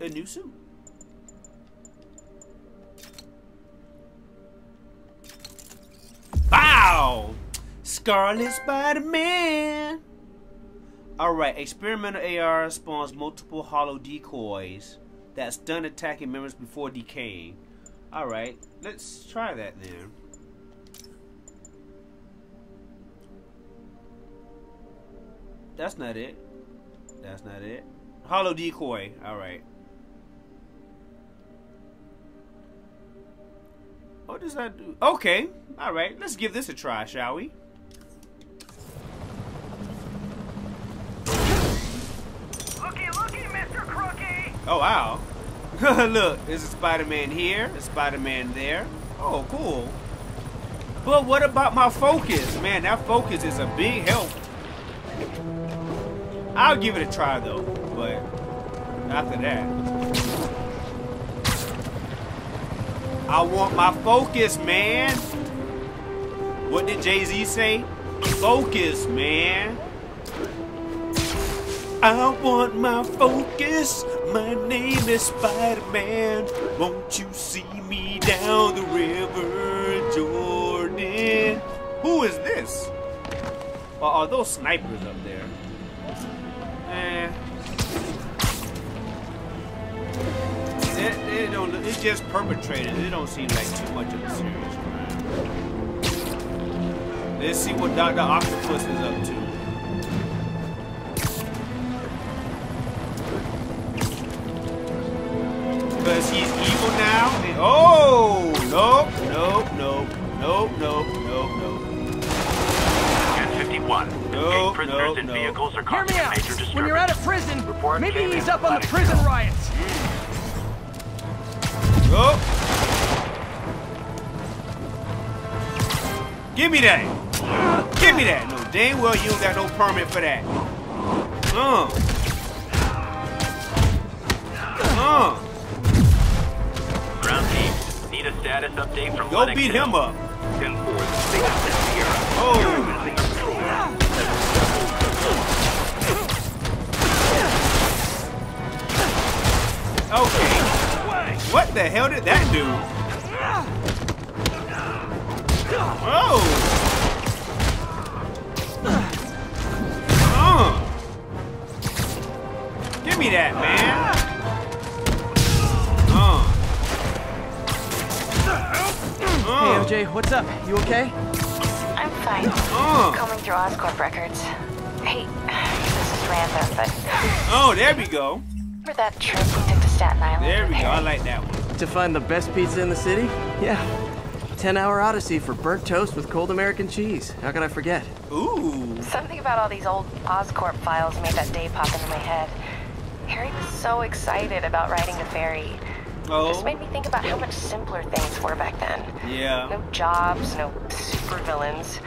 a new suit. Bow! Scarlet Spider-Man! Alright, experimental AR spawns multiple hollow decoys that stun attacking members before decaying. Alright, let's try that then. That's not it. That's not it. Hollow decoy. Alright. What does that do? Okay. Alright, let's give this a try, shall we? Looky, looky, Mr. Crookie! Oh, wow. Look, there's a Spider-Man here, a Spider-Man there. Oh, cool. But what about my focus? Man, that focus is a big help. I'll give it a try, though. But after that, I want my focus, man. What did Jay-Z say? Focus, man. I want my focus. My name is Spider-Man. Won't you see me down the river, Jordan? Who is this? Are those snipers up there? Eh. It don't. It just perpetrated. It don't seem like too much of a serious crime. Let's see what Dr. Octopus is up to. Because he's evil now. And, oh, nope, nope, nope, nope, nope, nope, nope. 1051. Nope, prisoners nope, and vehicles are causing a major disturbance. When you're out of prison, report maybe he's up on the prison riots. Nope. Give me that. Give me that. No, dang well you don't got no permit for that. Need a status update from go beat him up. Oh. Okay. What the hell did that do? Oh. Give me that, man. Hey, OJ, what's up? You okay? I'm fine. Combing through Oscorp records. Hey, this is random, but... Oh, there we go. For that trip we took to Staten Island. There we go. I like that one. To find the best pizza in the city? Yeah. 10-hour odyssey for burnt toast with cold American cheese. How can I forget? Ooh. Something about all these old Oscorp files made that day pop into my head. Harry was so excited about riding the ferry. Oh. Just made me think about how much simpler things were back then. Yeah. No jobs, no supervillains.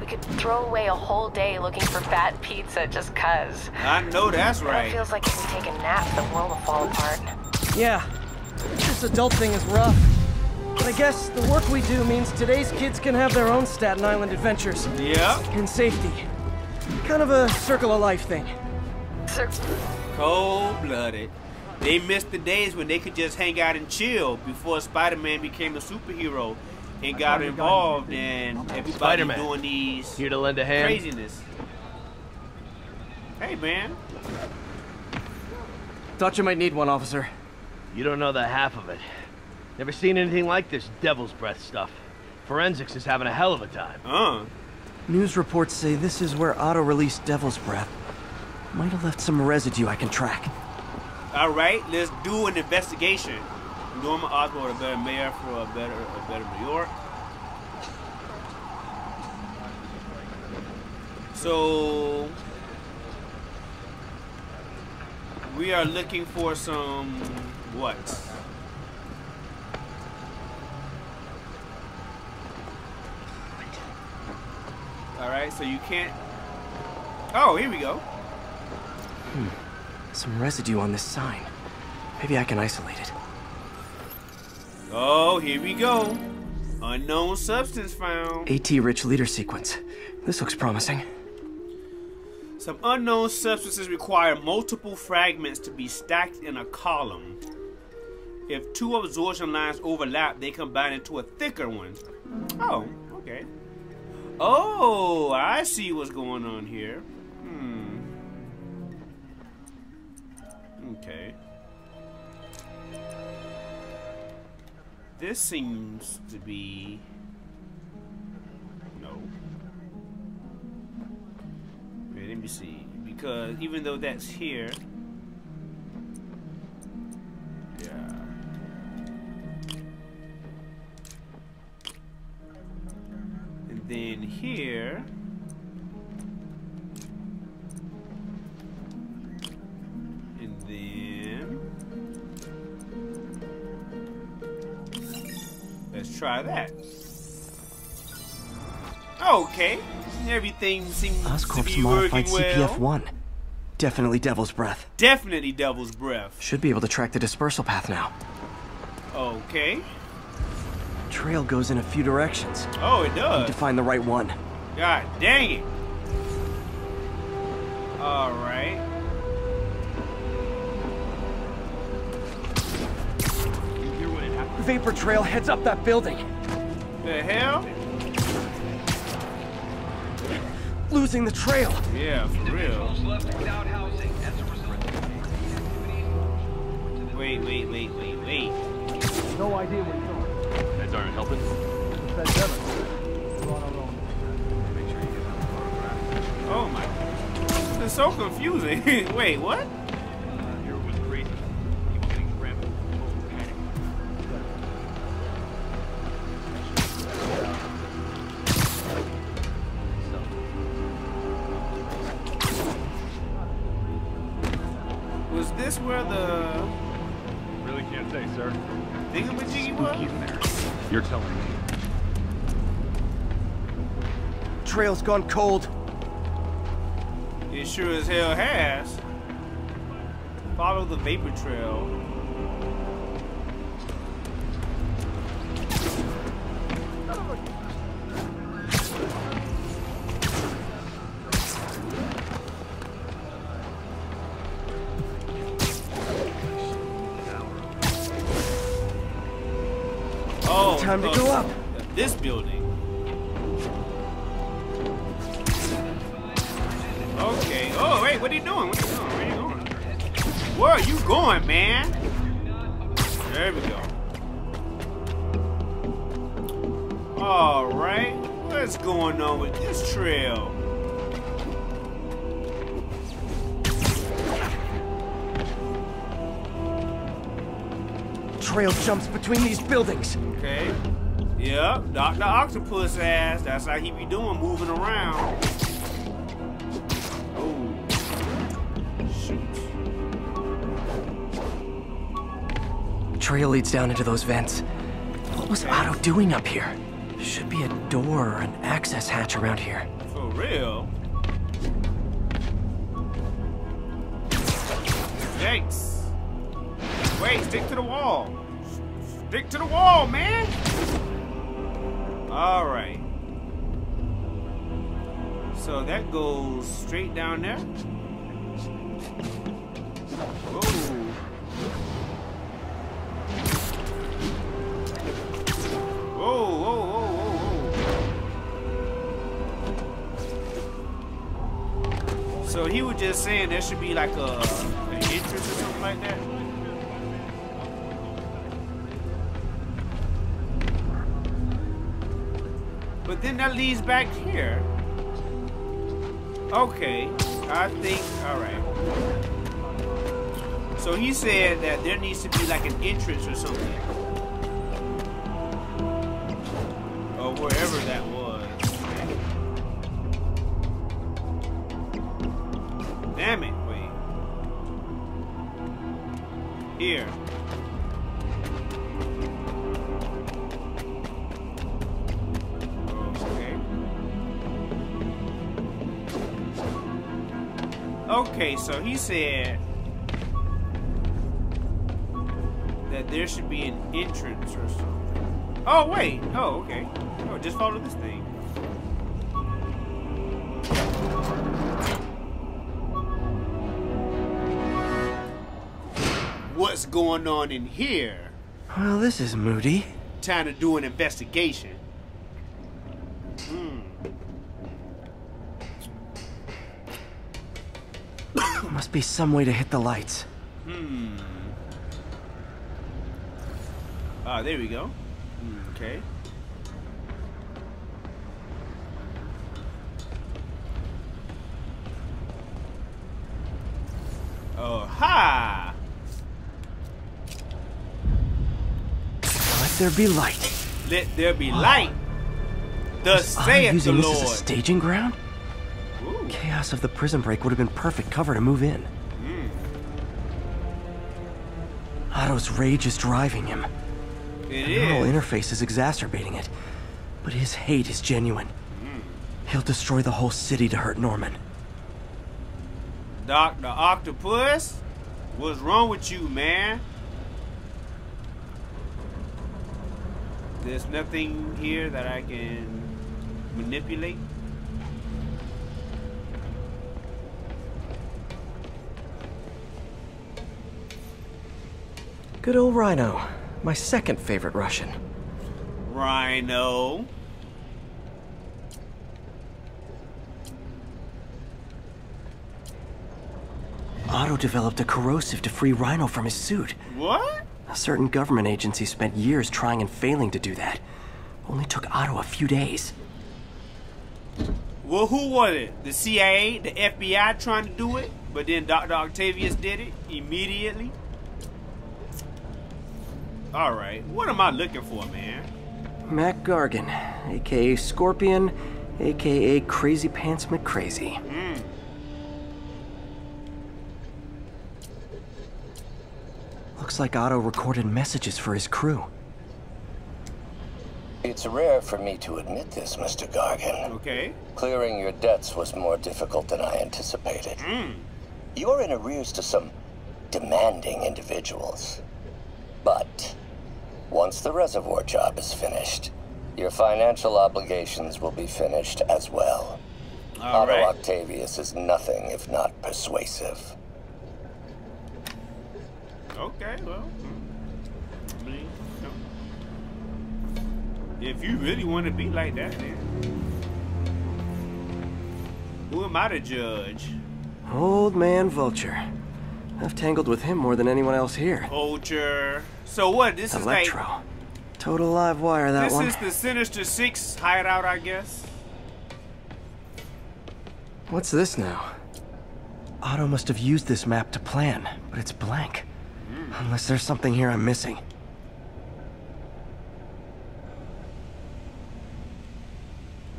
We could throw away a whole day looking for fat pizza just cuz. I know that's right. It feels like if we take a nap, the world will fall apart. Yeah. This adult thing is rough. But I guess the work we do means today's kids can have their own Staten Island adventures. Yeah. In safety. Kind of a circle of life thing. Cold-blooded. They missed the days when they could just hang out and chill before Spider-Man became a superhero and got involved and everybody doing these here to lend a hand. Craziness. Hey, man. Thought you might need one, officer. You don't know the half of it. Never seen anything like this Devil's Breath stuff. Forensics is having a hell of a time. News reports say this is where Otto released Devil's Breath. Might have left some residue I can track. Alright, let's do an investigation. Norman Osborn, a better mayor for a better New York. So we are looking for some what? Alright, so you can't... Oh, here we go. Some residue on this sign. Maybe I can isolate it. Oh, here we go. Unknown substance found. AT-rich leader sequence. This looks promising. Some unknown substances require multiple fragments to be stacked in a column. If two absorption lines overlap, they combine into a thicker one. Oh, okay. Oh, I see what's going on here. Okay. This seems to be... Let me see, because even though that's here, yeah. And then here, and then let's try that. Okay. Everything seems Oscorp's to be modified CPF1. Well. Definitely Devil's Breath. Definitely Devil's Breath. Should be able to track the dispersal path now. Okay. Trail goes in a few directions. Oh, it does. Need to find the right one. God dang it. All right. Vapor trail heads up that building. The hell? Losing the trail. Yeah, for real. Wait. No idea where you're going. Heads aren't helping. That's heaven. Oh my. This is so confusing. Wait, what? Here was Gracie. He was getting cramped. This where the... Really can't say, sir. Thingamajiggy was? You're telling me. Trail's gone cold. It sure as hell has. Follow the vapor trail. Time to go up. This building. Okay. Oh, wait. What are you doing? What are you doing? Where are you going? Where are you going, man? There we go. All right. What's going on with this trail? Trail jumps between these buildings. Okay. Yep, Dr. Octopus ass. That's how he be doing, moving around. Oh. Shoot. Trail leads down into those vents. What was Otto doing up here? There should be a door or an access hatch around here. For real? Yikes. Wait, stick to the wall. Stick to the wall, man. All right. So that goes straight down there. Whoa. So he was just saying there should be like an entrance or something like that. But then that leads back here. Okay, I think, all right. So he said that there needs to be like an entrance or something. Or wherever that was. Damn it, wait. Here. Okay, so he said that there should be an entrance or something. Oh, wait. Oh, okay. Oh, just follow this thing. What's going on in here? Well, this is moody. Time to do an investigation. Must be some way to hit the lights. Ah, there we go. Okay. Oh, ha! Let there be light. Let there be light. Thus saith the Lord. This is a staging ground? Chaos of the prison break would have been perfect cover to move in. Otto's rage is driving him. The neural interface is exacerbating it, but his hate is genuine. He'll destroy the whole city to hurt Norman. Dr. Octopus, what's wrong with you, man? There's nothing here that I can manipulate. Good old Rhino, my second favorite Russian. Rhino. Otto developed a corrosive to free Rhino from his suit. What? A certain government agency spent years trying and failing to do that. Only took Otto a few days. Well, who was it? The CIA, the FBI trying to do it? But then Dr. Octavius did it immediately? Alright, what am I looking for, man? Mac Gargan, a.k.a. Scorpion, a.k.a. Crazy Pants McCrazy. Looks like Otto recorded messages for his crew. It's rare for me to admit this, Mr. Gargan. Okay. Clearing your debts was more difficult than I anticipated. You are in arrears to some demanding individuals. But once the reservoir job is finished, your financial obligations will be finished as well. Otto Octavius is nothing if not persuasive. Okay, well, I mean, no. If you really want to be like that, then who am I to judge? Old man Vulture. I've tangled with him more than anyone else here. Vulture. So what? This is like Electro. Total live wire, that one. This is the Sinister Six hideout, I guess. What's this now? Otto must have used this map to plan, but it's blank. Unless there's something here I'm missing.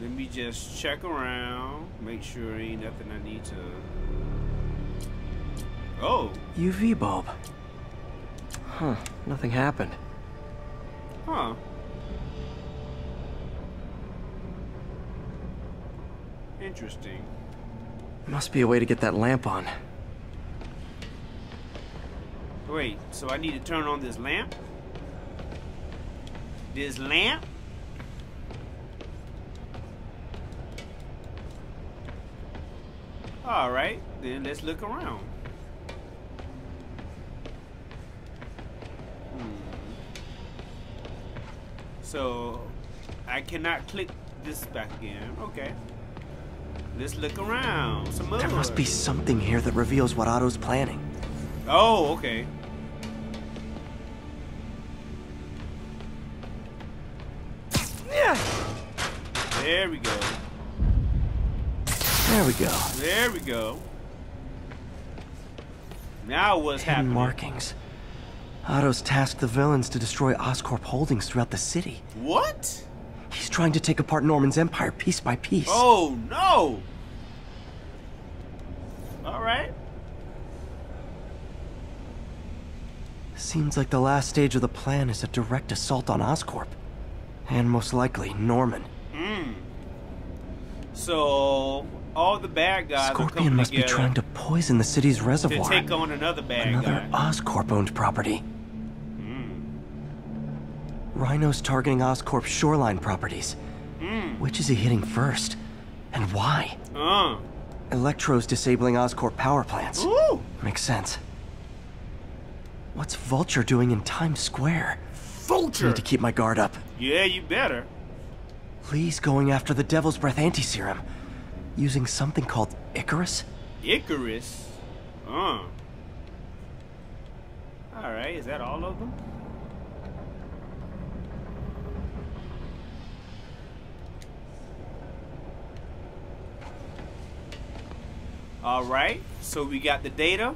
Let me just check around, make sure there ain't nothing I need to. Oh. UV bulb. Huh, nothing happened. Huh. Interesting. Must be a way to get that lamp on. Wait, so I need to turn on this lamp? This lamp? Alright, then let's look around. So, I cannot click this back again. Okay. Let's look around. Some more. There must be something here that reveals what Otto's planning. Oh, okay. Yeah. There we go. There we go. There we go. Now what's happening? Markings. Otto's tasked the villains to destroy Oscorp holdings throughout the city. What? He's trying to take apart Norman's empire piece by piece. Oh, no! Alright. Seems like the last stage of the plan is a direct assault on Oscorp. And most likely, Norman. Mm. So, all the bad guys Scorpion must be trying to poison the city's reservoir. To take on another bad guy. Another Oscorp-owned property. Mm. Rhino's targeting Oscorp's shoreline properties. Mm. Which is he hitting first? And why? Electro's disabling Oscorp power plants. Ooh. Makes sense. What's Vulture doing in Times Square? Vulture! I need to keep my guard up. Yeah, you better. Lee's going after the Devil's Breath anti-serum, using something called Icarus. Icarus? Alright, is that all of them? Alright, so we got the data.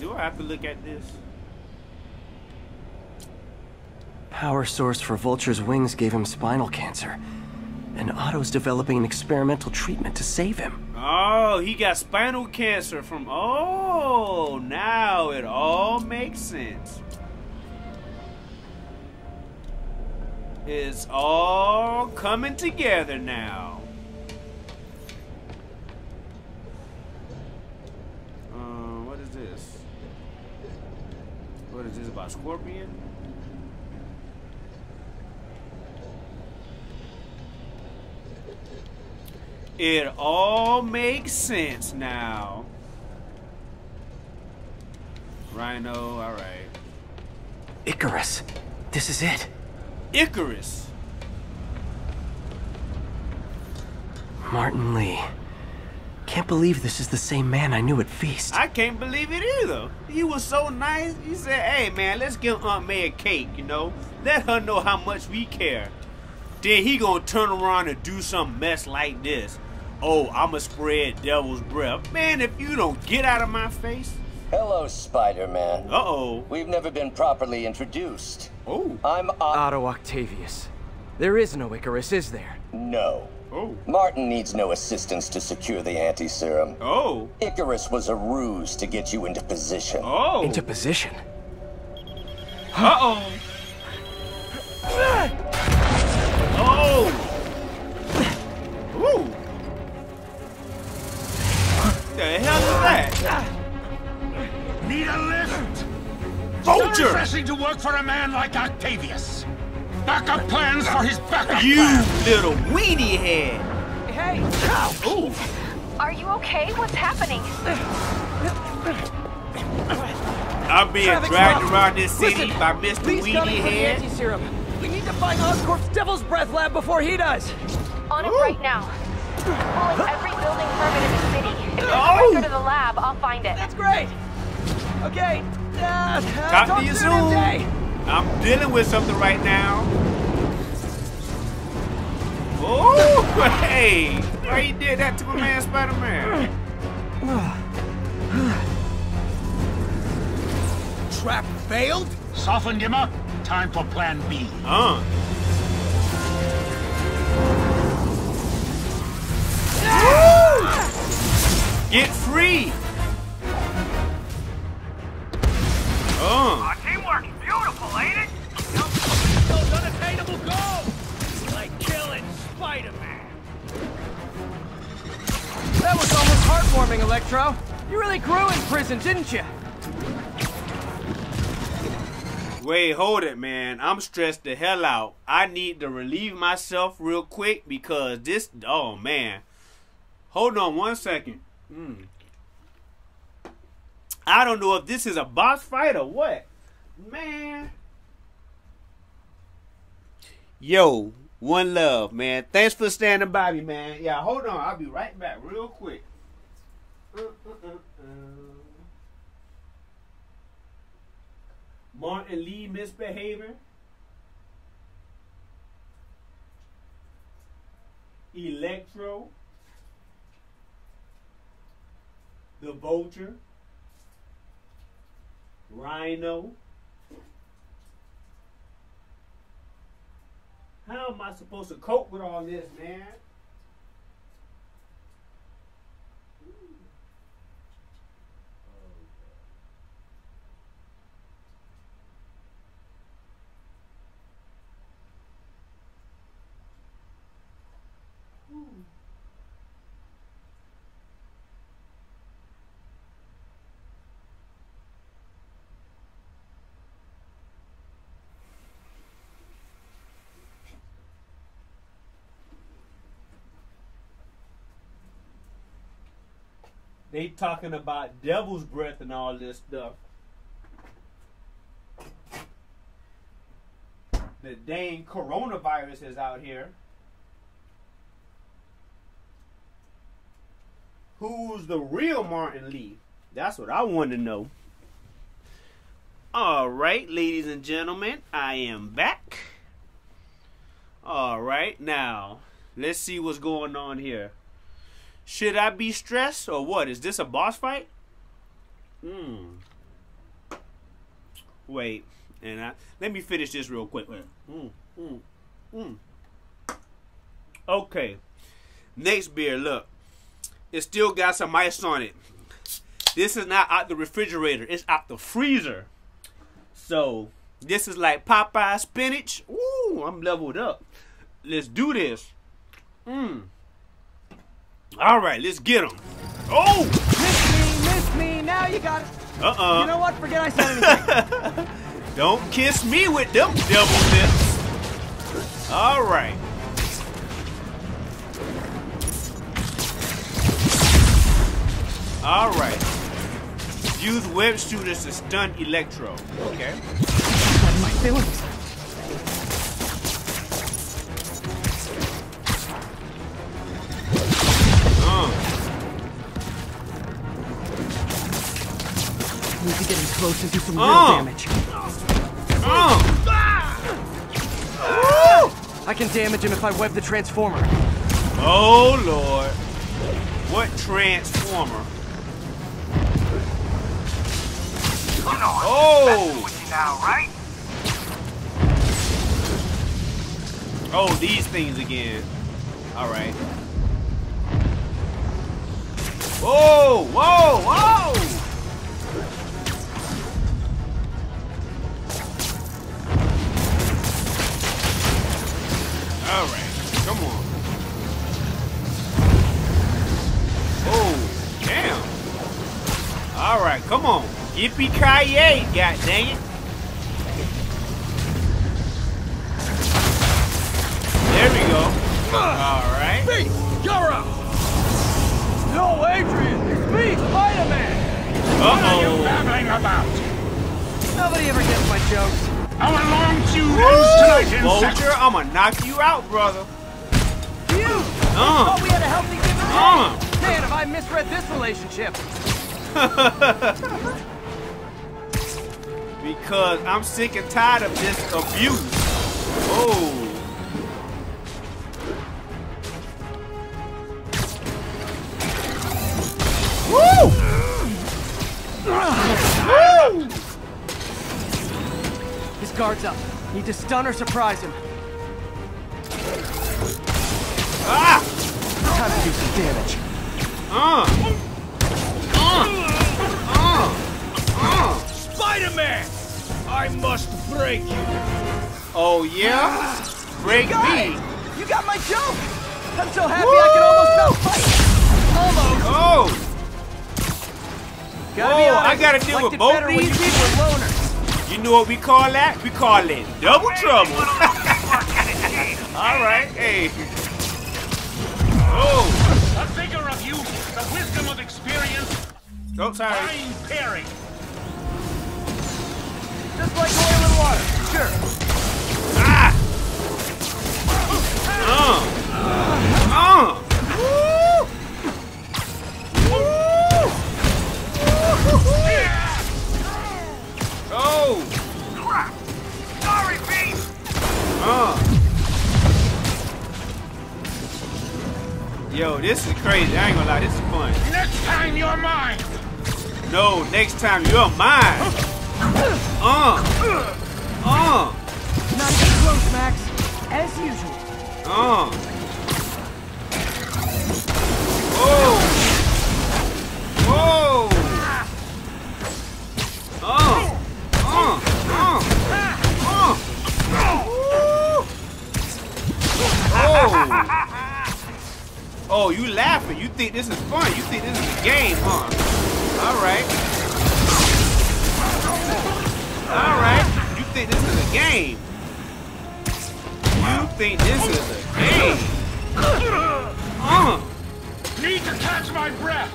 Do I have to look at this? Power source for Vulture's wings gave him spinal cancer, and Otto's developing an experimental treatment to save him. Oh, he got spinal cancer from... Oh, now it all makes sense. It's all coming together now. What is this about Scorpion? It all makes sense now. Rhino, all right. Icarus, this is it. Icarus. Martin Lee. Can't believe this is the same man I knew at Feast. I can't believe it either. He was so nice. He said, hey, man, let's give Aunt May a cake, you know? Let her know how much we care. Then he gonna turn around and do some mess like this. Oh, I'ma spread Devil's Breath. Man, if you don't get out of my face. Hello, Spider-Man. Uh-oh. We've never been properly introduced. Oh. I'm Otto Octavius. There is no Icarus, is there? No. Oh. Martin needs no assistance to secure the anti-serum. Oh. Icarus was a ruse to get you into position. Oh. Into position? Uh-oh. Oh. Ooh. What the hell is that? Need a lift? Vulture! So refreshing to work for a man like Octavius. Backup plans for his backup plans. You little weenie head. Hey. Ooh. Are you okay? What's happening? I'm being dragged around this city by Mr. Weenie Head. We need to find Oscorp's Devil's Breath lab before he does. On it right now. Pulling every building permit in the city. If there's a record of the lab, I'll find it. That's great. Okay. Talk to you soon. I'm dealing with something right now. Oh, hey! Why you did that to my man, Spider-Man? Trap failed? Softened him up. Time for plan B. Woo! Get free! Teamwork. Beautiful, ain't it? Those unattainable goals! Like killing Spider-Man. That was almost heartwarming, Electro. You really grew in prison, didn't you? Wait, hold it, man. I'm stressed the hell out. I need to relieve myself real quick because this... Oh, man. Hold on one second. I don't know if this is a boss fight or what. Man. Yo, one love, man. Thanks for standing by me, man. Yeah, hold on. I'll be right back real quick. Martin Lee misbehavior. Electro. the Vulture, Rhino. How am I supposed to cope with all this, man? They talking about Devil's Breath and all this stuff . The dang coronavirus is out here . Who's the real Martin Lee? That's what I want to know . Alright, ladies and gentlemen, I am back . Alright, now let's see what's going on here . Should I be stressed or what? Is this a boss fight? Wait, and let me finish this real quick. Okay. Next beer, look. It still got some ice on it. This is not out the refrigerator. It's out the freezer. So, this is like Popeye spinach. Ooh, I'm leveled up. Let's do this. Alright, let's get him. Oh! Miss me, now you got it. You know what? Forget I said anything. Don't kiss me with them devil lips. Alright. Alright. Use web shooters to stun Electro. Okay. What am I doing? Need to get him close and do some real damage. I can damage him if I web the transformer. Oh Lord, what transformer? Come on, that's with you now, right? Oh, these things again. All right. Whoa, whoa, whoa! All right, come on. Oh, damn. All right, come on. Yippee-ki-yay, god dang it. There we go. All right. Beast, you're up. No, Adrian, it's me, Spider-Man. What are you babbling about? Nobody ever gets my jokes. Our long queue ends tonight, Vulture, I'm gonna knock you out, brother. You! I thought we had a healthy give and take. Man, have I misread this relationship? Because I'm sick and tired of this abuse. Oh. Woo! Woo! His guard's up. Need to stun or surprise him. Time to do some damage. Spider-Man! I must break you. Oh yeah? Break me! You got my joke! I'm so happy I can almost not fight! Almost! Oh! I gotta deal with both these people. You know what we call that? We call it double trouble. Alright, hey. Oh. The vigor of youth, the wisdom of experience. Oh, sorry. Fine pairing. Just like oil and water. Sure. Oh! Crap! Sorry, Pete! Yo, this is crazy. I ain't gonna lie, this is fun. Next time you're mine. No, next time you're mine. Not too close, Max. As usual. Oh. Oh. Oh, you laughing. You think this is fun. You think this is a game, huh? Alright. Alright. You think this is a game. You think this is a game. Need to catch my breath.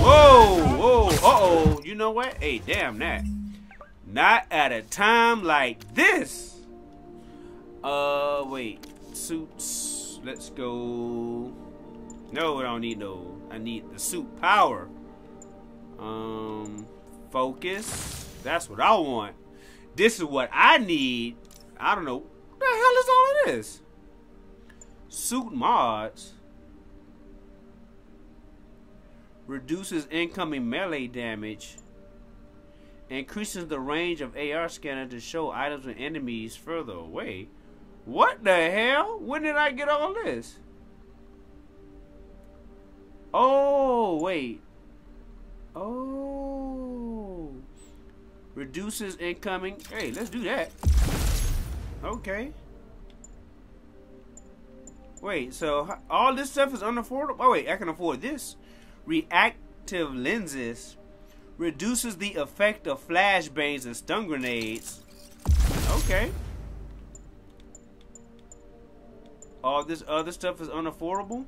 Whoa. Uh-oh. You know what? Hey, damn that. Not at a time like this. Wait. Suits. Let's go. No, I don't need no. I need the suit power. Focus. That's what I want. This is what I need. I don't know. What the hell is all of this? Suit mods. Reduces incoming melee damage. Increases the range of AR scanner to show items and enemies further away. What the hell? When did I get all this? Oh, wait. Oh. Reduces incoming. Hey, let's do that. Okay. Wait, so all this stuff is unaffordable? Oh, wait, I can afford this. Reactive lenses. Reduces the effect of flashbangs and stun grenades. Okay. All this other stuff is unaffordable?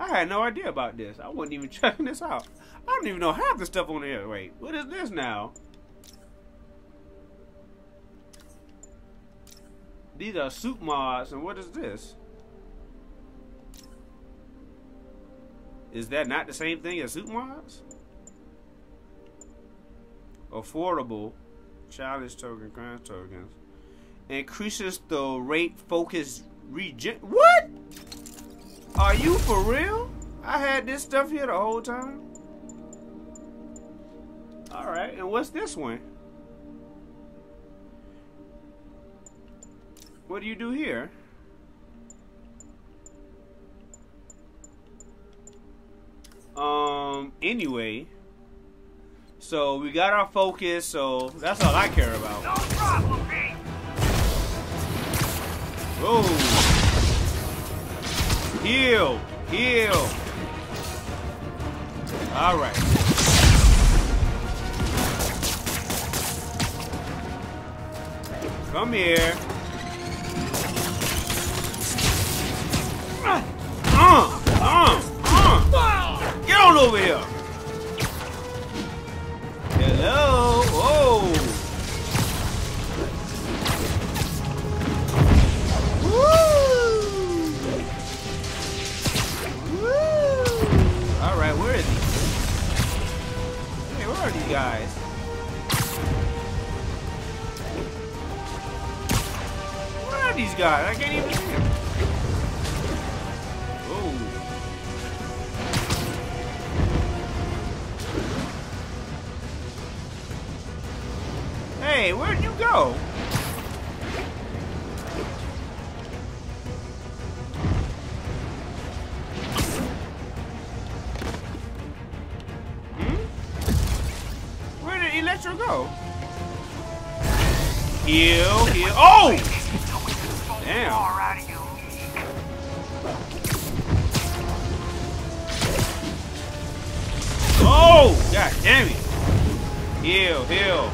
I had no idea about this. I wasn't even checking this out. I don't even know half the stuff on here. Wait, what is this now? These are suit mods, and what is this? Is that not the same thing as suit mods? Affordable. Challenge token, crime tokens. Increases the rate focus regen. What? Are you for real? I had this stuff here the whole time. Alright, and what's this one? What do you do here? Anyway. So, we got our focus, so that's all I care about. No problem, eh? Whoa. Heal! Heal! Alright. Come here. Get on over here! Hello! Whoa! Guys, where are these guys? I can't even see them. Oh, hey, where'd you go? Heal, heal. Oh! Damn. Oh! God damn it. Heal, heal.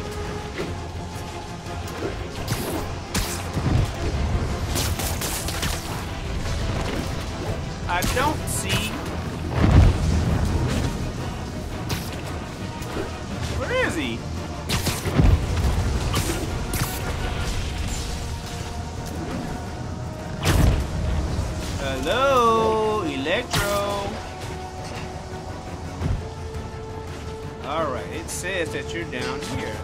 I don't see. Where is he? Hello, Electro. Alright, it says that you're down here.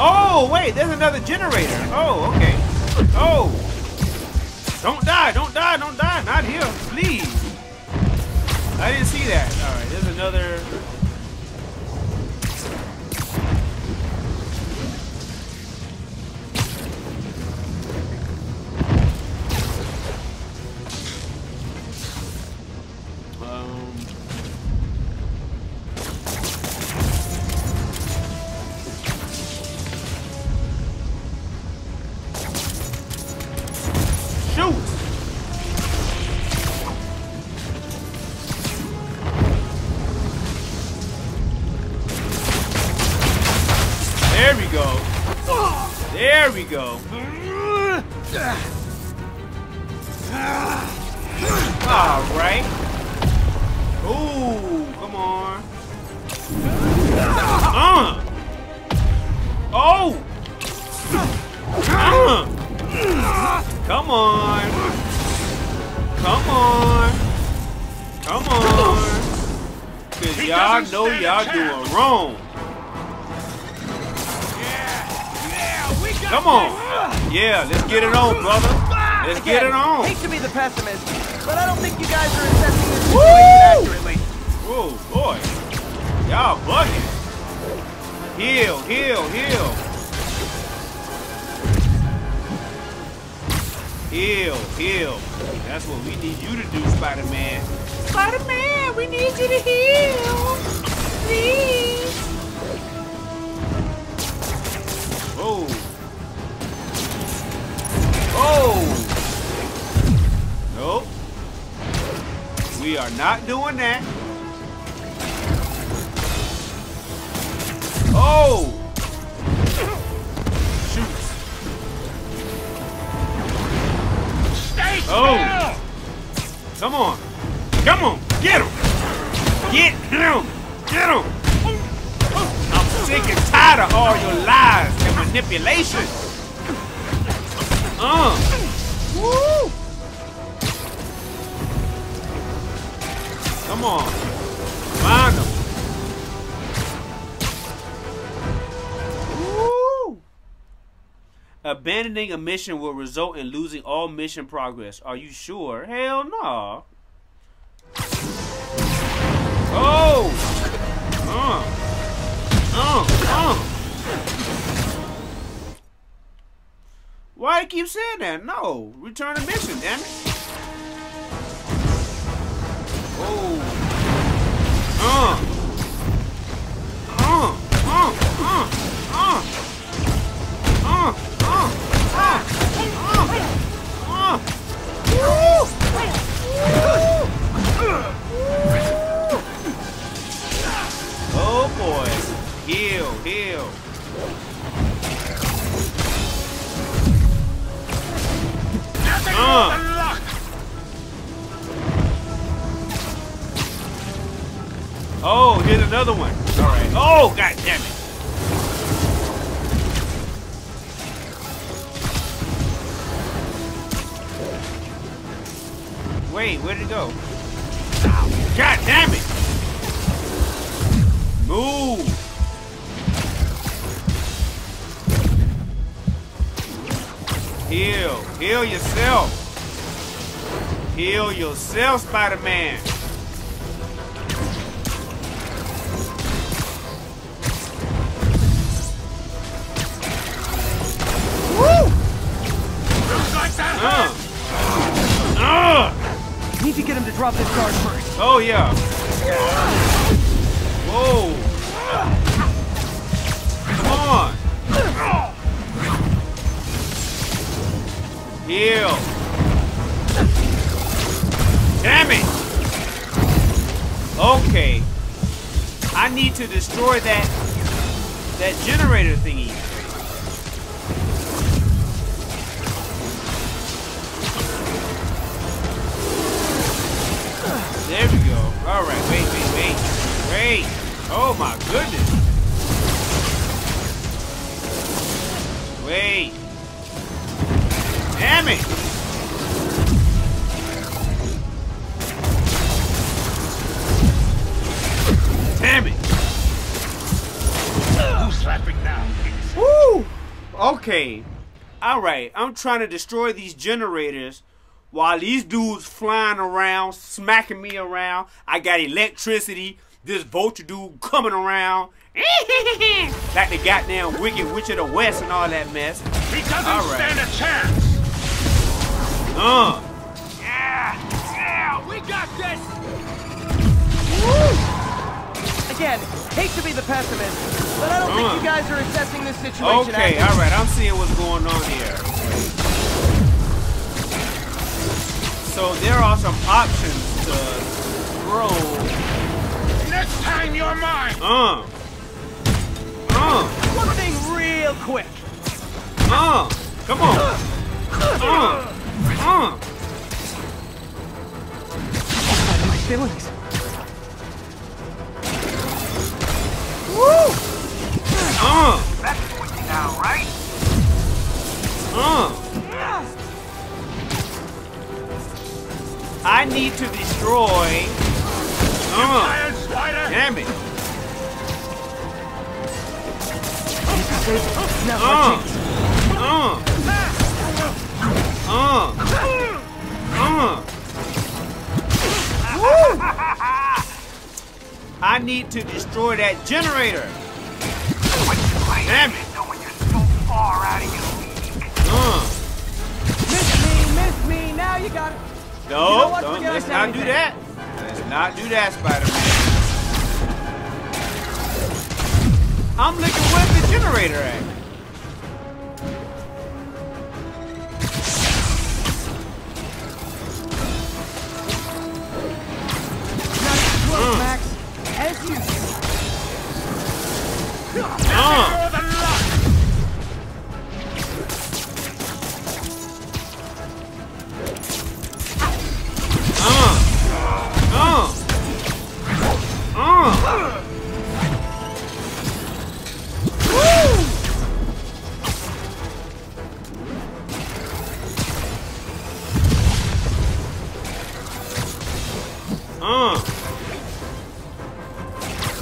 Oh, wait, there's another generator. Oh, okay. Oh. Don't die, don't die, don't die. Not here, please. I didn't see that. All right, there's another. Go. All right. Ooh, come on. Oh. Come on. Come on. Come on. 'Cause y'all know y'all doing wrong. Come on. Yeah, let's get it on, brother. Let's get it on. I hate to be the pessimist, but I don't think you guys are assessing this situation accurately. Oh, boy. Y'all bugging. Heal, heal, heal. Heal, heal. That's what we need you to do, Spider-Man. Spider-Man, we need you to heal. Please. Whoa. Oh! Nope. We are not doing that. Oh! Shoot. Stay still! Oh! Come on. Come on. Get him! Get him! Get him! I'm sick and tired of all your lies and manipulation. Woo! Come on. Find him. Woo! Abandoning a mission will result in losing all mission progress. Are you sure? Hell no. Oh! Why do you keep saying that? No. Return to mission, damn it. Oh boy. Heal, heal. Oh, hit another one. All right. Oh, god damn it. Wait, where did it go? Ow, god damn it. Move. Heal. Heal yourself. Heal yourself, Spider-Man. Woo! Need to get him to drop this charge first. Oh, yeah. Whoa. Come on. Heal. Damn it. Okay. I need to destroy that generator thingy. There we go. All right. Wait, wait, wait. Wait. Oh my goodness. Wait. Damn it! Damn it! Who's slapping now? Woo! Okay. Alright, I'm trying to destroy these generators while these dudes flying around, smacking me around. I got electricity. This vulture dude coming around. Like the goddamn Wicked Witch of the West and all that mess. He doesn't stand a chance. Yeah, we got this. Woo! Again, hate to be the pessimist, but I don't think you guys are assessing this situation. Okay, all right, I'm seeing what's going on here. So there are some options to throw. Next time you're mine. One thing real quick. Come on. My feelings. Woo! That's pointing now, right? I need to destroy. Damn it! I need to destroy that generator. Damn it! Knowing you're so far out of your league. Miss me. Now you got it. No, you know don't, let's not do that. Let's not do that, Spider-Man. I'm looking where the generator at. Max, as you do.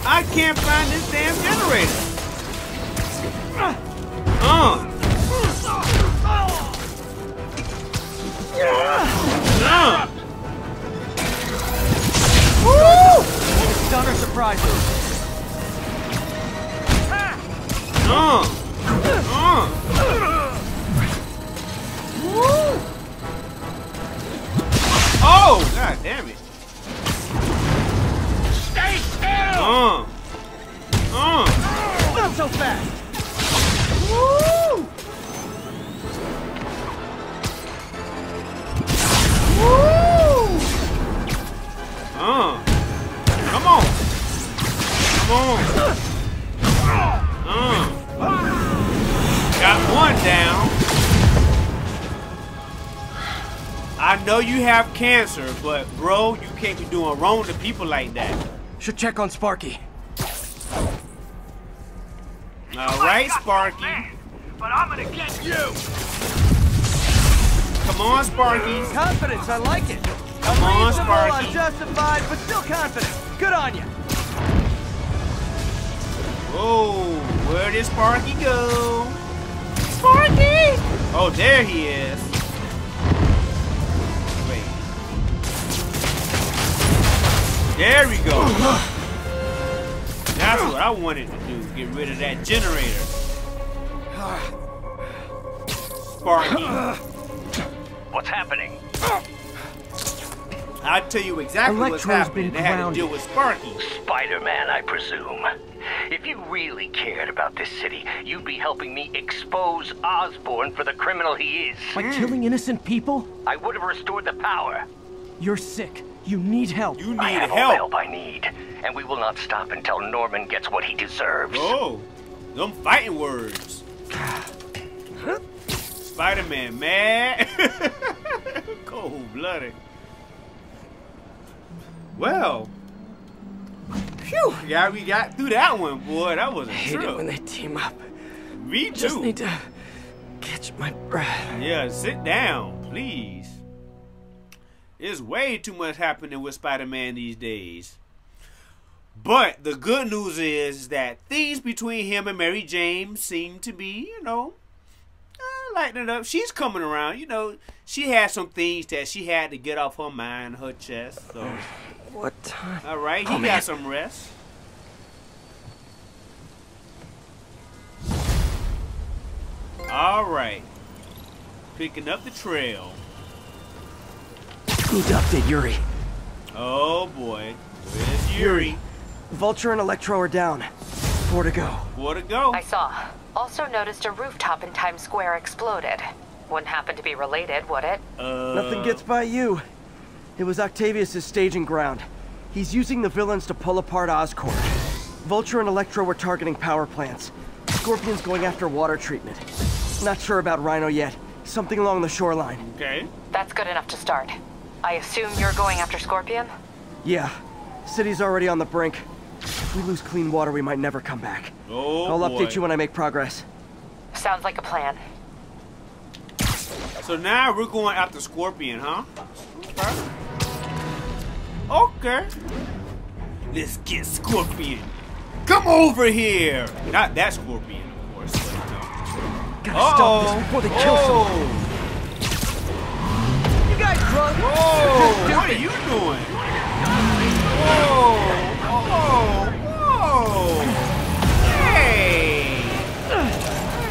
I can't find this damn generator. Stunner surprises. Oh, god damn it. Stay still. Not so fast. Woo! Woo! Come on. Got one down. I know you have cancer, but bro, you can't be doing wrong to people like that. Should check on Sparky. All right, Sparky. But I'm gonna get you. Come on, Sparky. Confidence, I like it. Come on, Sparky. Unjustified, but still confident. Good on you. Oh, where did Sparky go? Sparky! Oh, there he is. Wait. There we go. That's what I wanted to do. Get rid of that generator. Sparky. What's happening? I'll tell you exactly what's happening. They had to deal with Sparky. Spider-Man, I presume. If you really cared about this city, you'd be helping me expose Osborn for the criminal he is. By killing innocent people? I would have restored the power. You're sick. You need help. You need help. I have all the help I need. And we will not stop until Norman gets what he deserves. Oh, them fighting words. Spider-Man, man. Cold-blooded. Well, phew! Yeah, we got through that one, boy. That was a trip. I hate it when they team up. Me too. Just need to catch my breath. Yeah, sit down, please. There's way too much happening with Spider-Man these days. But the good news is that things between him and Mary Jane seem to be, you know, lightening up. She's coming around, you know. She had some things that she had to get off her mind, her chest. So. What time? All right, he got some rest. All right. Picking up the trail. Need to update Yuri. Oh, boy. Where's Yuri? Vulture and Electro are down. 4 to go. 4 to go. I saw. Also noticed a rooftop in Times Square exploded. Wouldn't happen to be related, would it? Nothing gets by you. It was Octavius' staging ground. He's using the villains to pull apart Oscorp. Vulture and Electro were targeting power plants. Scorpion's going after water treatment. Not sure about Rhino yet. Something along the shoreline. Okay. That's good enough to start. I assume you're going after Scorpion? Yeah. City's already on the brink. If we lose clean water, we might never come back. Oh, I'll update you when I make progress. Sounds like a plan. So now we're going after Scorpion, huh? Okay. Let's get Scorpion. Come over here. Not that Scorpion, of course. But no. Gotta stop this before they kill someone. You guys drunk? Whoa! What are you doing? Whoa! Whoa! Whoa! Hey!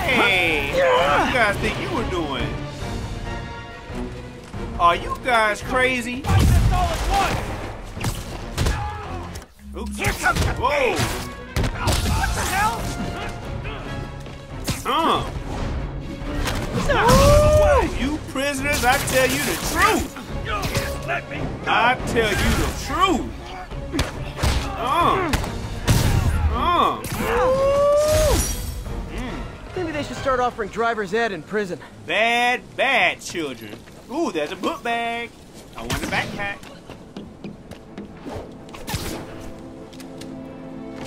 Hey! What you guys think you were doing? Are you guys crazy? Oops. Here comes the whoa! What the hell? You prisoners, I tell you the truth. Let me I tell you the truth. Maybe they should start offering driver's ed in prison. Bad, bad children. Ooh, there's a book bag. I want the backpack.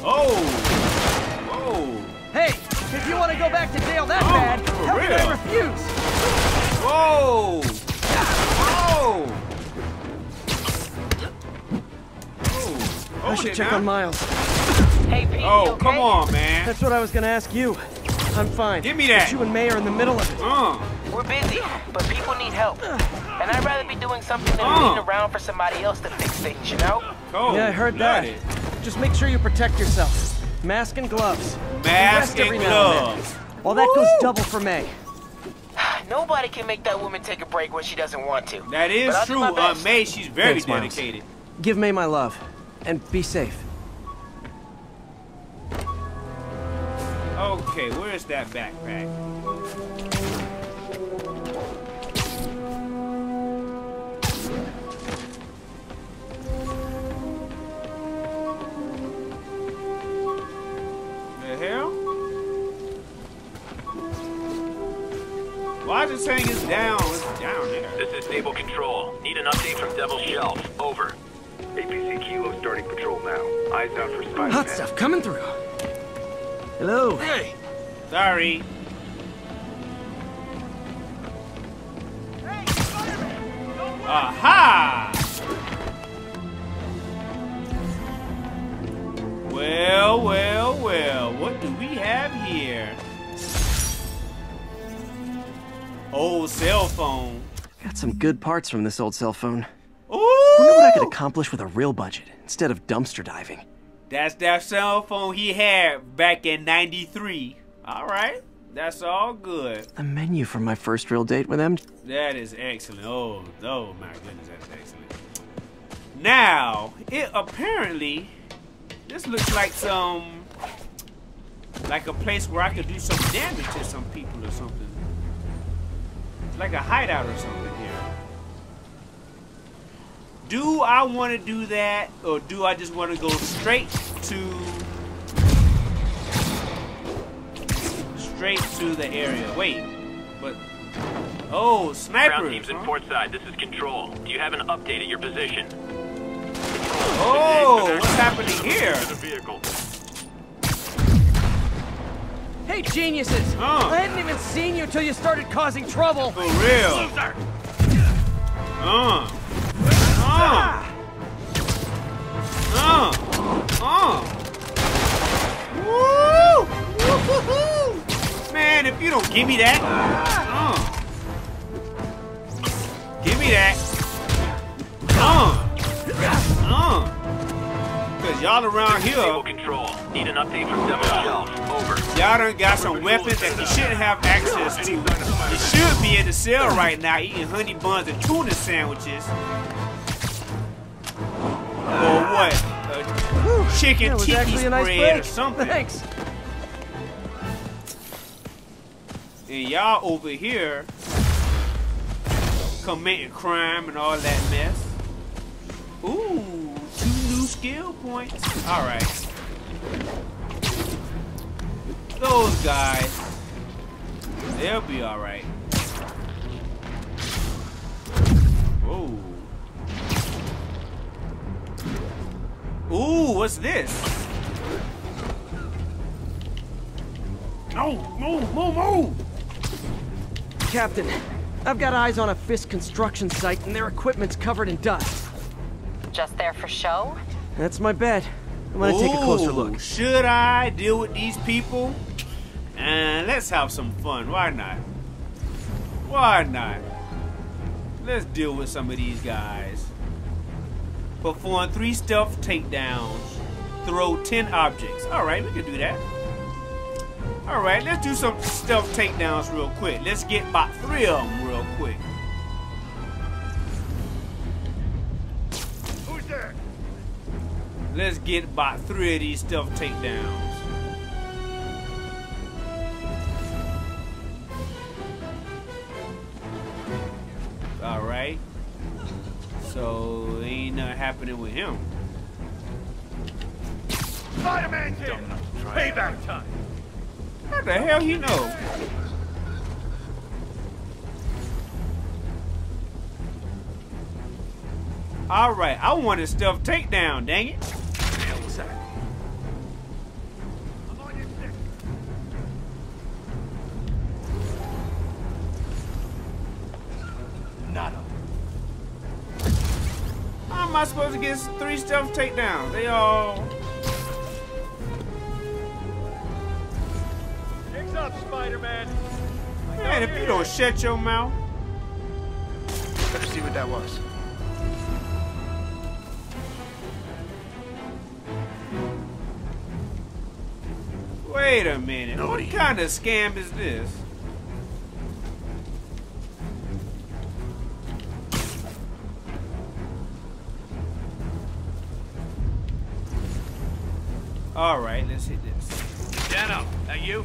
Oh! Whoa! Hey! If you want to go back to jail that bad, how can I refuse? Whoa! Whoa! Oh, I should check on Miles. Hey, Pete, you okay? Come on, man. That's what I was going to ask you. I'm fine. Give me that. But you and May are in the middle of it. We're busy, but people need help. And I'd rather be doing something than waiting around for somebody else to fix things, you know? Oh, yeah, I heard that. Just make sure you protect yourself. Mask and gloves. Mask and gloves. All that goes double for May. Nobody can make that woman take a break when she doesn't want to. That is true. May, she's very dedicated. Give May my love. And be safe. Okay, where is that backpack? The hell? Why is it saying it's down? It's down there. This is Stable Control. Need an update from Devil's Shelf. Over. APC Kilo starting patrol now. Eyes out for Spider-Man. Hot stuff coming through. Hello. Hey. Sorry. Hey, Spider-Man. Don't worry. Aha! Well, well, well. What do we have here? Old cell phone. Got some good parts from this old cell phone. Ooh! Wonder what I could accomplish with a real budget instead of dumpster diving. That's that cell phone he had back in '93. All right, that's all good. The menu from my first real date with him. That is excellent. Oh my goodness, that's excellent. Now, it apparently, this looks like some, like a place where I could do some damage to some people or something. It's like a hideout or something here. Do I want to do that, or do I just want to go straight to the area? Wait, but snipers. Ground teams in port side. This is Control. You haven't updated your position. Oh, what's happening here? Hey, geniuses! I hadn't even seen you till you started causing trouble. For real. Loser. Woo! Man, if you don't give me that. Give me that. Cause y'all around here. Control. Need an update from Devil's Breath. Over. Y'all done got some weapons that he shouldn't have access to. He should be in the cell right now eating honey buns and tuna sandwiches. Or what? Chicken tiki spread or something. Thanks. And y'all over here committing crime and all that mess. Ooh, 2 new skill points. All right. Those guys, they'll be all right. Whoa. Ooh, what's this? No, move, move, move! Captain, I've got eyes on a Feast construction site and their equipment's covered in dust. Just there for show? That's my bet. I'm gonna take a closer look. Should I deal with these people? And let's have some fun. Why not? Why not? Let's deal with some of these guys. Perform 3 stealth takedowns. Throw 10 objects. Alright, we can do that. Alright, let's do some stealth takedowns real quick. Let's get about 3 of them real quick. Who's there? Let's get about 3 of these stealth takedowns. Alright. So ain't nothing happening with him. Spider-Man's here. Payback time. How the hell you know? All right, I want his stealth takedown. Dang it! I'm on your stick. Nada. How am I supposed to get 3 stealth takedowns? They all. Pick up, Spider-Man. Man, if you don't shut your mouth. Better see what that was. Wait a minute. Naughty. What kind of scam is this? All right, let's hit this. Stand up. Now you.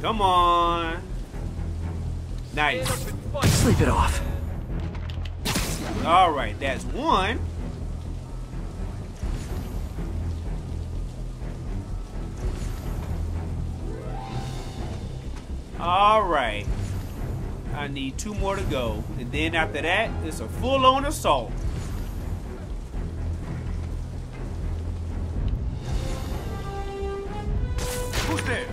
Come on. Nice. Sleep it off. All right, that's 1. Alright, I need 2 more to go, and then after that, it's a full-on assault. Who's there?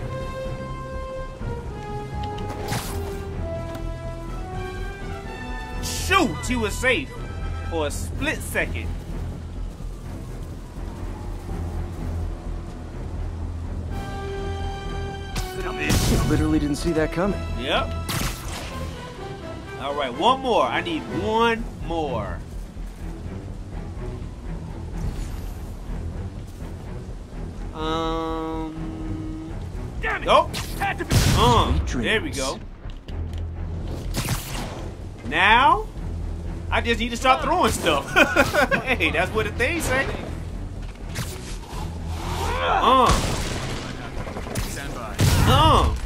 Shoot, he was safe for a split second. Literally didn't see that coming. Yep. All right, 1 more. I need 1 more. Damn it! Nope. Had to be. There we go. Now, I just need to start throwing stuff. Hey, that's what the thing say.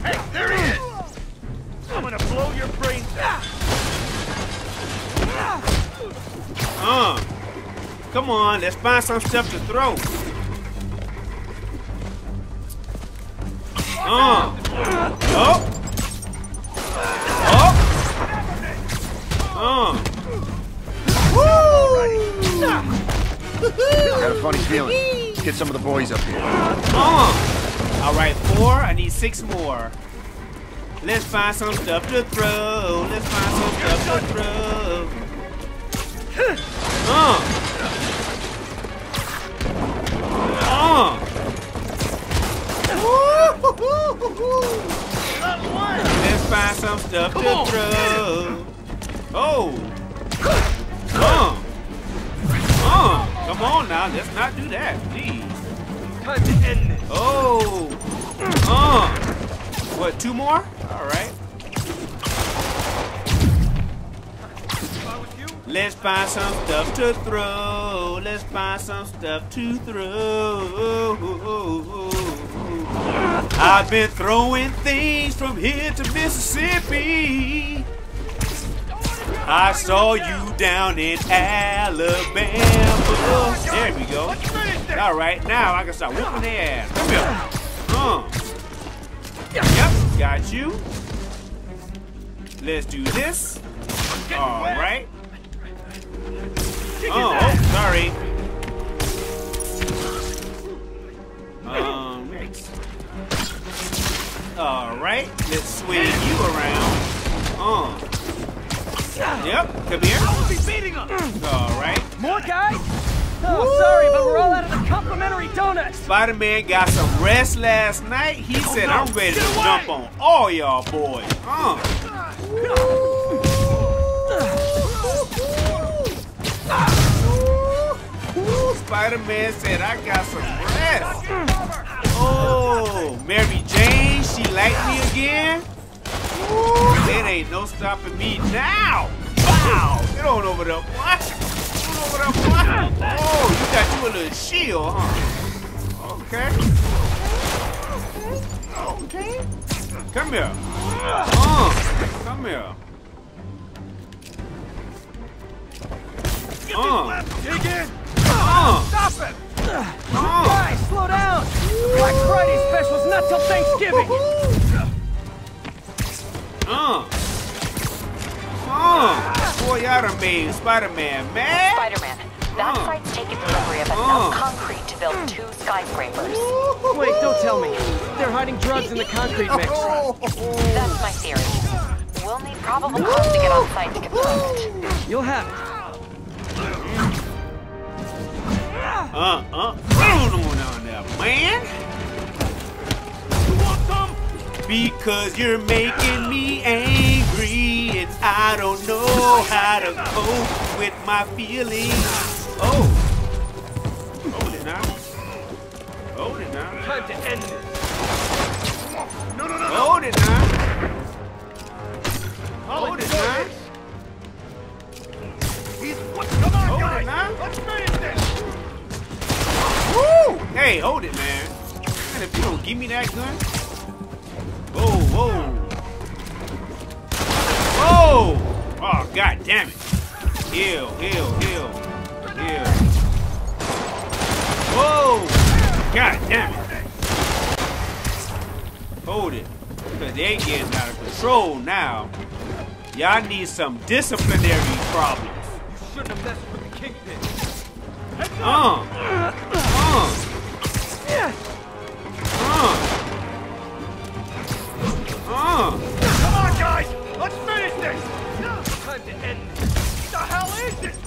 Hey, there he is! I'm gonna blow your brains out. Come on, let's find some stuff to throw. Woo! I got a funny feeling. Let's get some of the boys up here. Alright, 4. I need 6 more. Let's find some stuff to throw. Let's find some stuff to throw. Huh. Let's find some stuff to throw. Oh. Come on now, let's not do that. Jeez. Time to end this. Oh. What, two more? Alright. Let's find some stuff to throw. Let's find some stuff to throw. I've been throwing things from here to Mississippi. I saw you down in Alabama. There we go. All right, now I can start whooping their ass. Come here. Yep, got you. Let's do this. All right. Oh, sorry. All right, let's swing you around. Yep, come here. I'll be beating up. All right. More guys? Oh, woo! Sorry, but we're all out of the complimentary donuts. Spider-Man got some rest last night. He said, I'm ready to jump on all y'all boys. Spider-Man said, I got some rest. Oh, Mary Jane, she liked me again. Ooh, it ain't no stopping me now! Wow! Get on over there, what? Get on over there, what? Oh, you got you a little shield, huh? Okay. Okay. Come here. Come here. Dig in! Stop it! Guys, slow down! Black Friday special's not till Thanksgiving! Boy, y'all done made Spider-Man mad. Spider-Man, that site's taken delivery of enough concrete to build two skyscrapers. Wait, don't tell me. They're hiding drugs in the concrete mix. That's my theory. We'll need probable cause to get on site to confirm it. You'll have it. What's going on there, man? Because you're making me angry, and I don't know how to cope with my feelings. Oh. Hold it now. Hold it now. Time to end this. No, no, no. Hold it now. Hold it now. Come on, guys. Hold it now. Let's finish this. Woo! Hey, hold it, man. Man, if you don't give me that gun. Whoa! Whoa! Oh, god damn it! Heal, heal, heal, heal. Whoa! God damn it! Hold it. Because they getting out of control now. Y'all need some disciplinary problems. You shouldn't have messed with the kingpin. Come on, guys! Let's finish this! Time to end this. What the hell is this?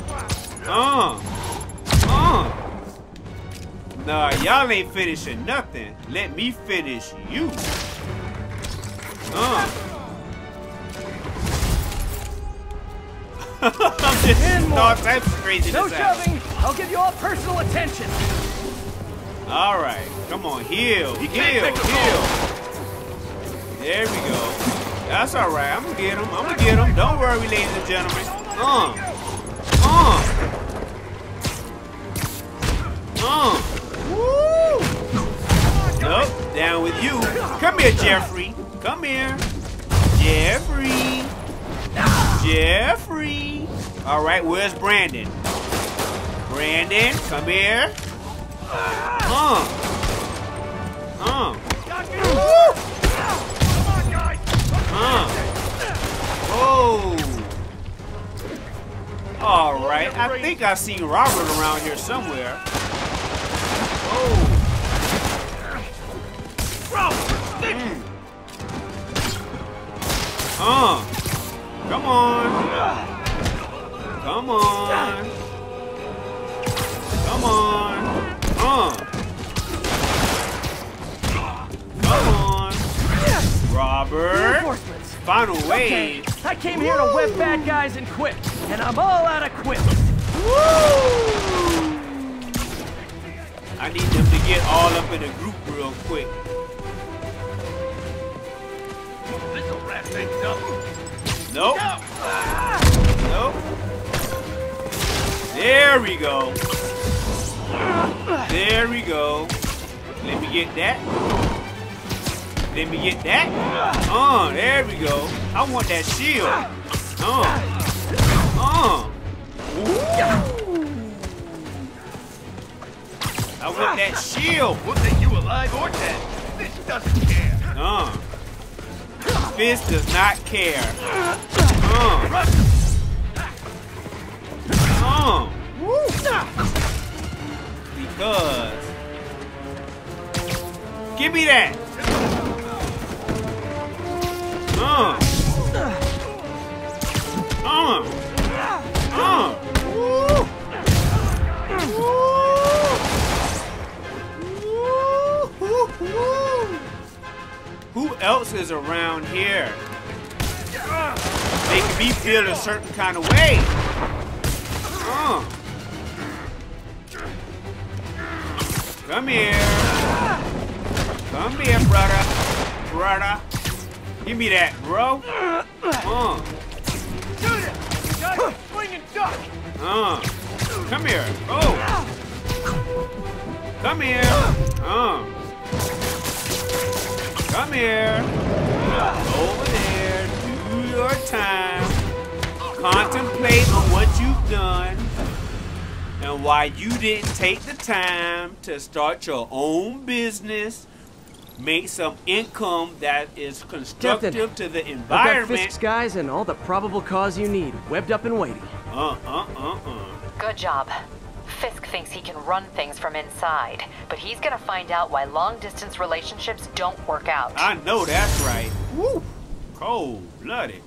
Nah, y'all ain't finishing nothing. Let me finish you. I'm just all types of crazy. No shoving! I'll give you all personal attention. Alright, come on, heal, heal, heal. There we go. That's all right. I'm gonna get him. I'm gonna get him. Don't worry, ladies and gentlemen. Woo! Nope. Down with you. Come here, Jeffrey. Come here, Jeffrey. Jeffrey. All right. Where's Brandon? Brandon, come here. Woo! Oh. All right. I think I've seen Robert around here somewhere. Come on. Come on. Come on. Robert. Final wave. Okay. I came here to whip bad guys and quit, and I'm all out of quits. Woo! I need them to get all up in a group real quick. This'll wrap things up. Nope. No. Nope. There we go. There we go. Let me get that. Let me get that. There we go. I want that shield. I want that shield. Wasn't you alive or dead? This doesn't care. Fist does not care. Because. Give me that. Who else is around here? Make me feel a certain kind of way. Come here. Come here, brother. Give me that, bro. Come here. Come here. Come here. Over there. Do your time. Contemplate on what you've done and why you didn't take the time to start your own business. Make some income that is constructive to the environment. I've got Fisk's guys and all the probable cause you need, webbed up and waiting. Good job. Fisk thinks he can run things from inside, but he's gonna find out why long-distance relationships don't work out. I know that's right. Woo! Cold-blooded.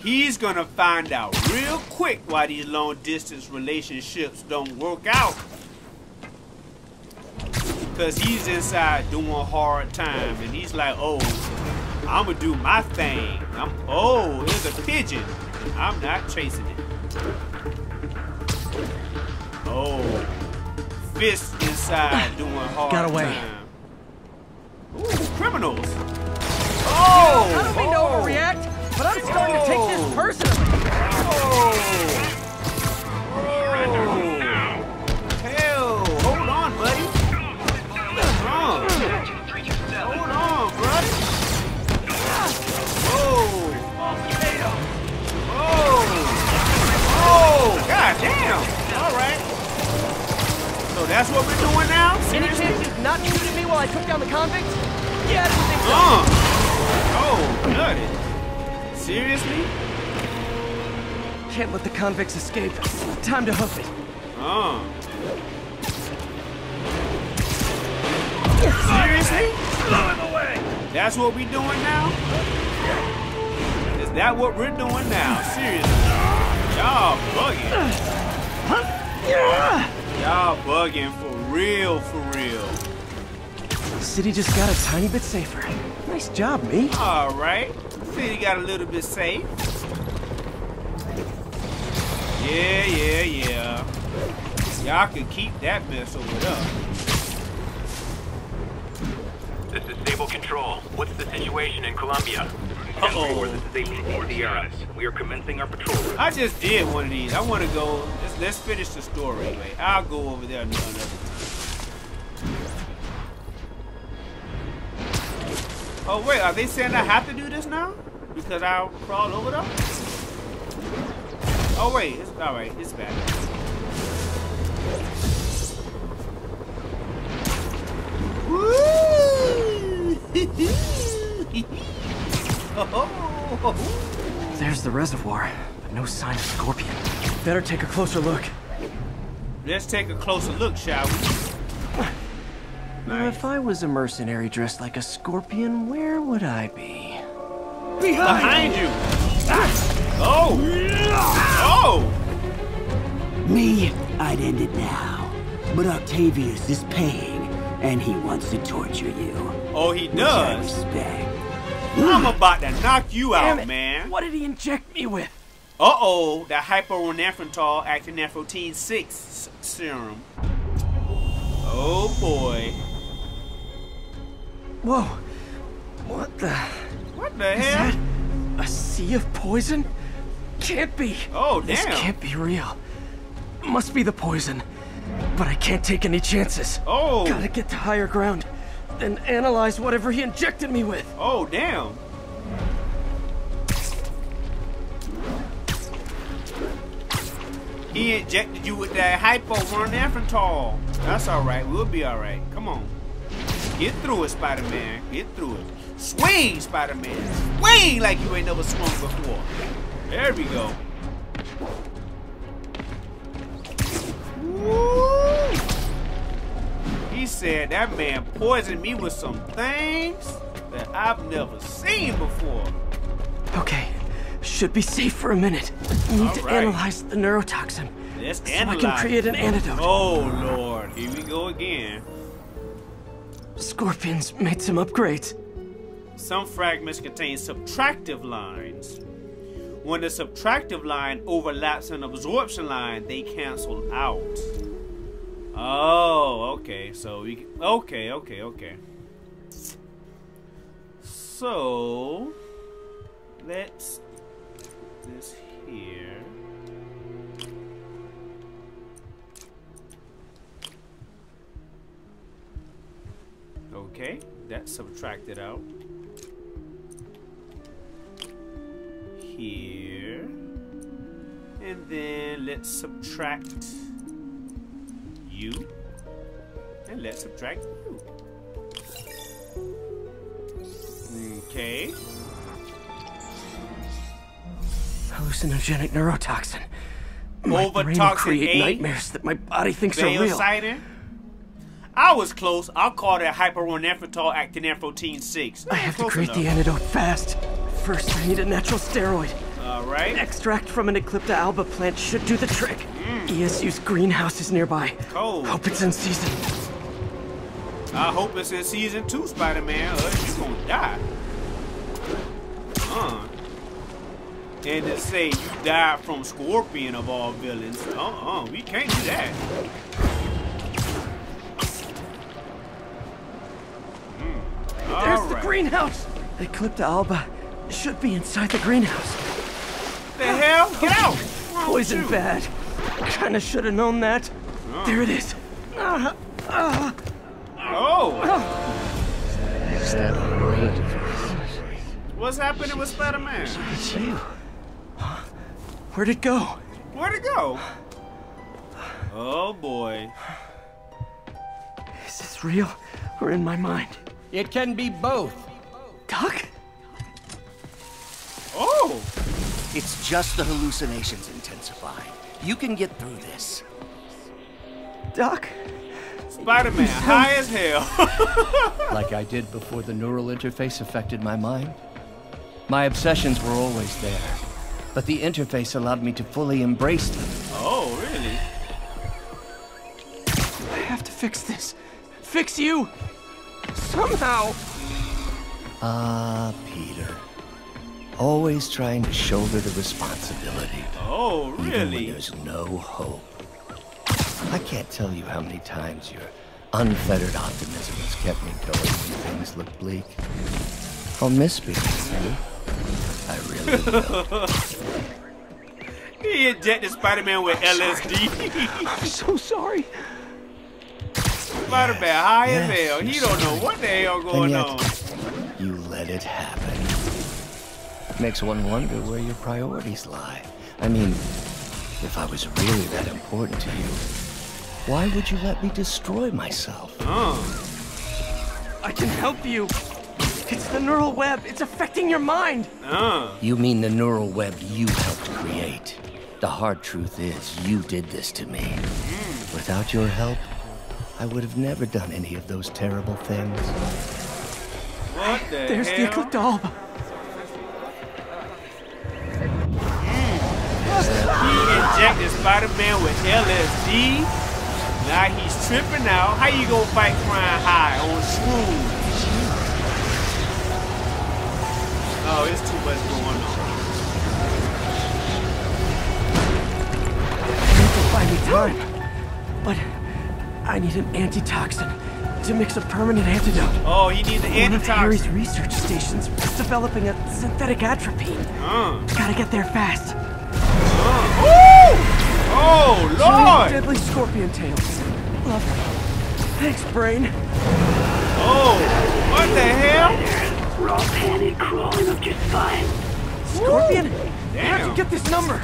He's gonna find out real quick why these long-distance relationships don't work out. Because he's inside doing hard time, and he's like, oh, I'm going to do my thing. Oh, here's a pigeon. I'm not chasing it. Oh, Fist inside doing hard time. Got away. Ooh, criminals. Oh! I don't mean to overreact, but I'm starting to take this personally. Hell, hold on, buddy. Hold on, bruh. God damn. Alright. So that's what we're doing now? Any chance you've not shooting me while I took down the convicts? Yeah, that's what they do. Oh, bloody. Seriously? Can't let the convicts escape. Time to hoof it. Seriously? Blow him away! That's what we doing now? Is that what we're doing now? Seriously? Y'all bugging. Y'all bugging for real, The city just got a tiny bit safer. Nice job, me. Alright. City got a little bit safe. Yeah. Y'all can keep that mess over up. This is Stable Control. What's the situation in Columbia? This is APC Sierra. We are commencing our patrol. I just did one of these. I want to go. Let's finish the story. Anyway. I'll go over there another time. Oh, wait. Are they saying I have to do this now? Because I'll crawl over them? Oh, wait. It's, all right. It's back. Woo! There's the reservoir, but no sign of Scorpion. Better take a closer look. Let's take a closer look, shall we? Now, if I was a mercenary dressed like a Scorpion, where would I be? Behind you! Me, I'd end it now. But Octavius is paying. and he wants to torture you. Oh, he does. I'm about to knock you out, man. What did he inject me with? Uh-oh, the hyporenephrintol acting nephrotin 6 serum. Oh, boy. Whoa. What the hell? A sea of poison? Can't be. Oh, damn. This can't be real. Must be the poison. But I can't take any chances. Oh. Gotta get to higher ground. Then analyze whatever he injected me with. Oh, damn. He injected you with that hyporenephrintol. That's alright. We'll be alright. Come on. Get through it, Spider-Man. Get through it. Swing, Spider-Man. Swing like you ain't never swung before. There we go. Woo! He said that man poisoned me with some things that I've never seen before. Okay. Should be safe for a minute. Need to analyze the neurotoxin. Let's analyze. So I can create an antidote. Oh, Lord. Here we go again. Scorpion's made some upgrades. Some fragments contain subtractive lines. When the subtractive line overlaps an absorption line, they cancel out. Oh, okay. So we can, okay. So let's do this here. Okay, that's subtracted out. Here. And then let's subtract you. And let's subtract you. Okay. Hallucinogenic neurotoxin. My brain will create nightmares that my body thinks are real. I was close. I'll call that hyperonephrintol actin nephrotin 6. I have to create the antidote fast. First, I need a natural steroid. All right. An extract from an Eclipta Alba plant should do the trick. ESU's greenhouse is nearby. Cold. Hope it's in season. I hope it's in season too, Spider-Man. You're gonna die. And to say you died from Scorpion of all villains. We can't do that. There's the greenhouse! Eclipta Alba should be inside the greenhouse. The hell? Get out! Poison bad. Kinda should've known that. There it is. What's happening with Spider-Man? It's you. Huh? Where'd it go? Where'd it go? Oh boy. Is this real or in my mind? It can be both. Doc? Oh! It's just the hallucinations intensifying. You can get through this. Doc? Spider-Man, high as hell. Like I did before the neural interface affected my mind. My obsessions were always there, but the interface allowed me to fully embrace them. Oh, really? I have to fix this. Fix you! Somehow. Ah, Peter. Always trying to shoulder the responsibility. Oh, really? Even when there's no hope. I can't tell you how many times your unfettered optimism has kept me going when things look bleak. I'll miss being you. I really will. He injected Spider-Man with LSD. I'm so sorry. Spider-Man high as hell. He don't know what the hell going on. You let it happen. Makes one wonder where your priorities lie. I mean, if I was really that important to you, why would you let me destroy myself? Oh. I can help you. It's the neural web. It's affecting your mind. You mean the neural web you helped create. The hard truth is you did this to me. Without your help, I would have never done any of those terrible things. What the hell? There's the Eclipta Alba. He injected Spider-Man with LSD. Now he's tripping out. How you gonna fight crime high on shrooms? Oh, it's too much going on. This will buy me time, but I need an antitoxin to mix a permanent antidote. Oh, you need the antitoxin. One of Harry's research stations is developing a synthetic atropine. Gotta get there fast. Oh, Lord! Giant deadly scorpion tails. Lovely. Thanks, brain. Oh, what the hell? Raw panic crawling up your spine. Scorpion, how'd you get this number?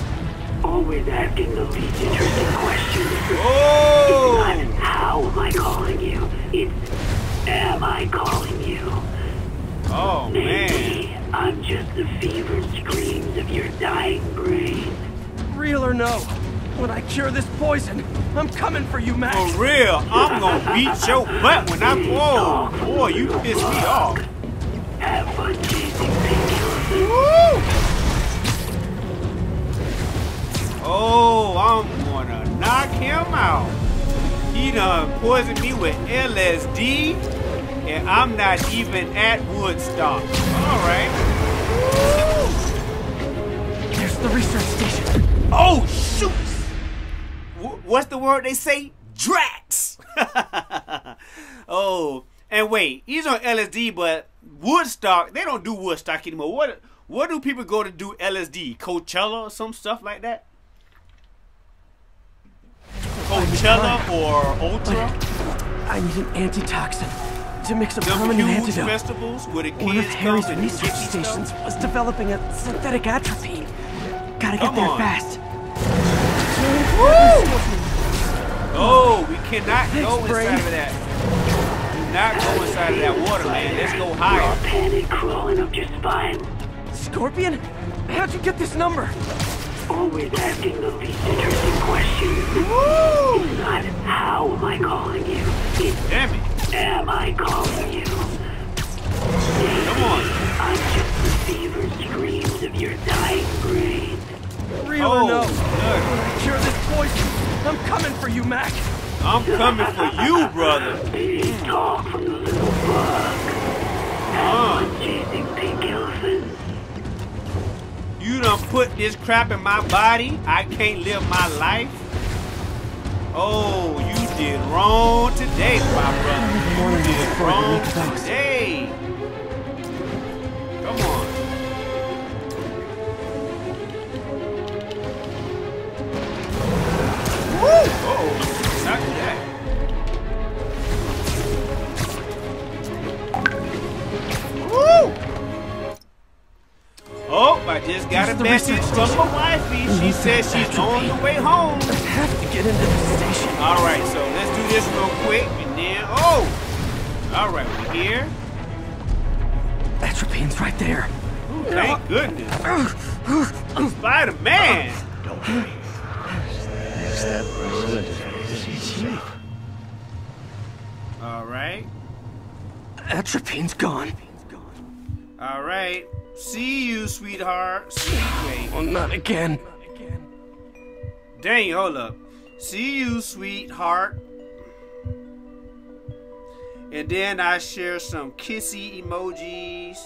Always asking the least interesting questions. Oh! It's not how am I calling you? It's am I calling you? Oh, maybe man. I'm just the fevered screams of your dying brain. Real or no? When I cure this poison, I'm coming for you, Max. For real, I'm gonna beat your butt when I'm old. Boy, you pissed me off. Have fun chasing painkillers. Oh, I'm gonna knock him out. He done poisoned me with LSD, and I'm not even at Woodstock. All right. There's the research station. Oh, shoot! What's the word they say? Drax! Oh, and wait, he's on LSD, but Woodstock, they don't do Woodstock anymore. What do people go to do LSD? Coachella or some stuff like that? Coachella or Ultra? I need an antitoxin to mix a permanent antidote. Festivals where the kids one of Harry's research stations was developing a synthetic atropine. Gotta get there fast. Woo! Oh, we cannot go inside of that. Do not go inside of that water, man. Let's go higher. Panic crawling up your spine. Scorpion, how'd you get this number? Always asking the least interesting questions. Woo! It's not how am I calling you? It's damn it. Am I calling you? Come on. I'm just the fevered screams of your dying brain. Real or no? I cure this poison. I'm coming for you, Mac. I'm coming for you, brother. Please talk from the little bug. I'm chasing pink elephants. You done put this crap in my body. I can't live my life. Oh, you did wrong today, my brother. You did wrong today. Come on. Not today. Woo! Oh, I just got a message from my wifey. She says she's on the way home. I have to get into the station. All right, so let's do this real quick, and then all right, we're here. Atropine's right there. Ooh, thank goodness. Spider-Man. Don't worry. Alright. Atropine's gone. Alright. See you, sweetheart. Well, not again. Dang, hold up. See you, sweetheart. And then I share some kissy emojis.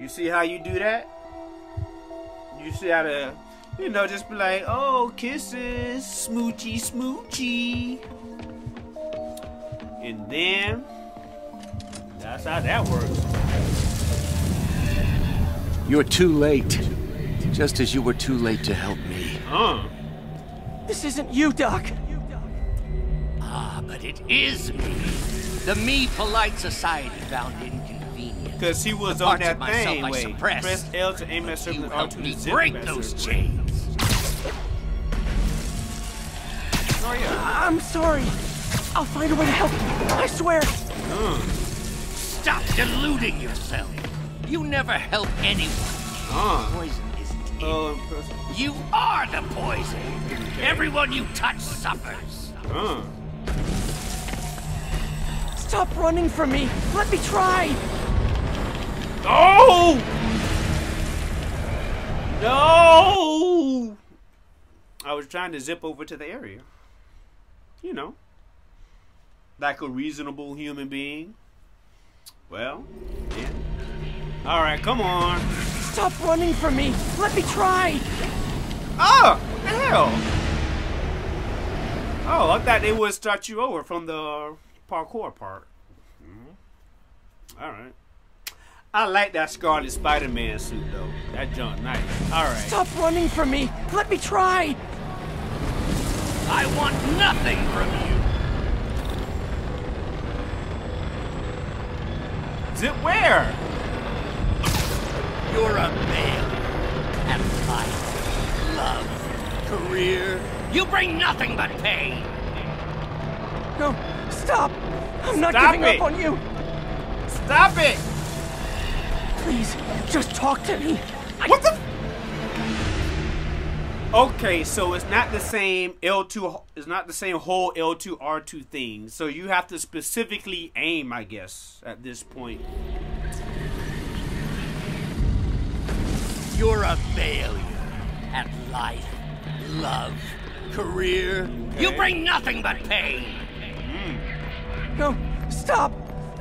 You see how you do that? You see how to... You know, just be like, oh, kisses, smoochy, smoochy. And then, that's how that works. You're too late. Just as you were too late to help me. This isn't you, Doc. Ah, but it is me. The me polite society found inconvenient. Because he was on that thing, anyway. Press L to aim at certain altitudes. Break those chains. Oh, yeah. I'm sorry. I'll find a way to help you. I swear. Stop deluding yourself. You never help anyone. The poison isn't in you are the poison. Everyone you touch suffers. Stop running from me. Let me try. Oh! No! I was trying to zip over to the area. you know, like a reasonable human being. Well, yeah. All right, come on. Stop running from me. Let me try. Oh, hell. Oh, I thought they would start you over from the parkour part. All right. I like that Scarlet Spider-Man suit, though. That junk, nice. All right. Stop running from me. Let me try. I want nothing from you. Zip where? You're a man. Have life, love, career. You bring nothing but pain. No, stop. I'm not giving up on you. Stop it. Please, just talk to me. What the? Okay, so it's not the same L2, it's not the same whole L2R2 thing. So you have to specifically aim, I guess, at this point. You're a failure at life, love, career. Okay. You bring nothing but pain. Mm. No, stop.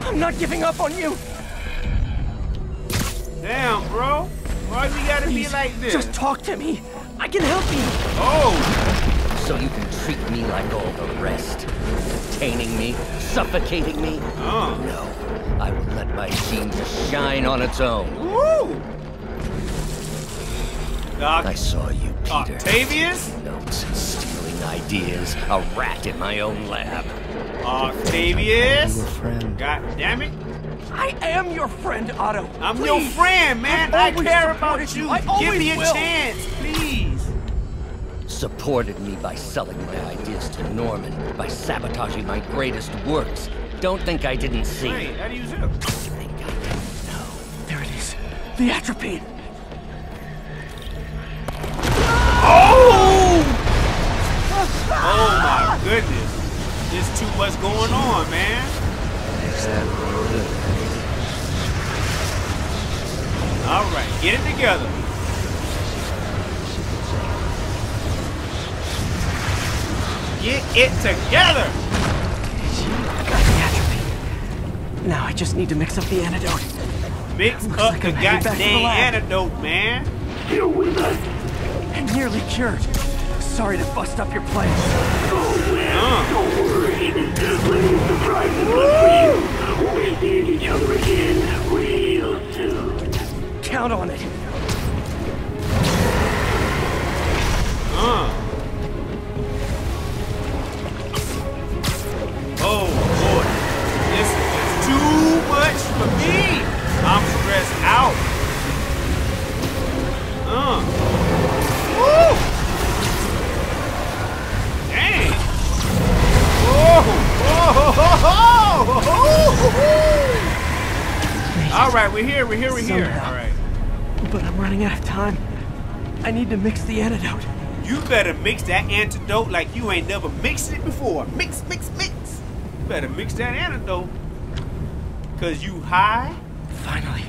I'm not giving up on you. Damn, bro. Why we gotta be like this? Just talk to me. I can help you. Oh! So you can treat me like all the rest. Detaining me, suffocating me. Oh. No, I will let my gene just shine on its own. Woo! I saw you, Peter. Octavius? Notes, stealing ideas, a rat in my own lab. Octavius? God damn it. I am your friend, Otto. I'm your friend, man. I care about you. Give me a chance, please. Supported me by selling my ideas to Norman, by sabotaging my greatest works. Don't think I didn't see. Hey, how do you zip? Think I didn't know. There it is. The atropine. Oh! Oh my goodness. There's too much going on, man. All right, get it together. Get it together! I got the atrophy. Now I just need to mix up the antidote. Mix up like the goddamn antidote, man. Here with us. And nearly cured. Sorry to bust up your plans. Oh, man, don't worry. Plenty of surprises left for you. We'll be seeing each other again real soon. Count on it. Oh boy, this is too much for me. I'm stressed out. Woo! Dang! Whoa! Whoa! Whoa! Whoa! All right, we're here. We're here. We're here. All right. But I'm running out of time. I need to mix the antidote. You better mix that antidote like you ain't never mixed it before. Mix, mix, mix. You better mix that antidote. Cause you high. Finally,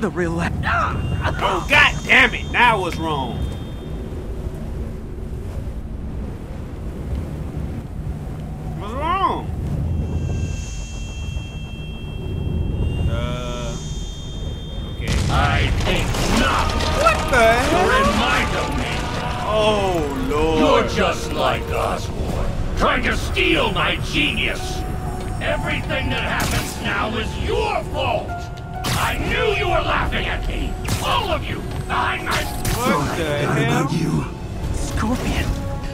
the real lap. Oh, god damn it. Now what's wrong? What's wrong? Okay. I think. What the hell? You're in my domain. Oh, Lord. You're just like Oscorp, trying to steal my genius. Everything that happens now is your fault. I knew you were laughing at me. All of you. Behind my... What the hell? About you. Scorpion,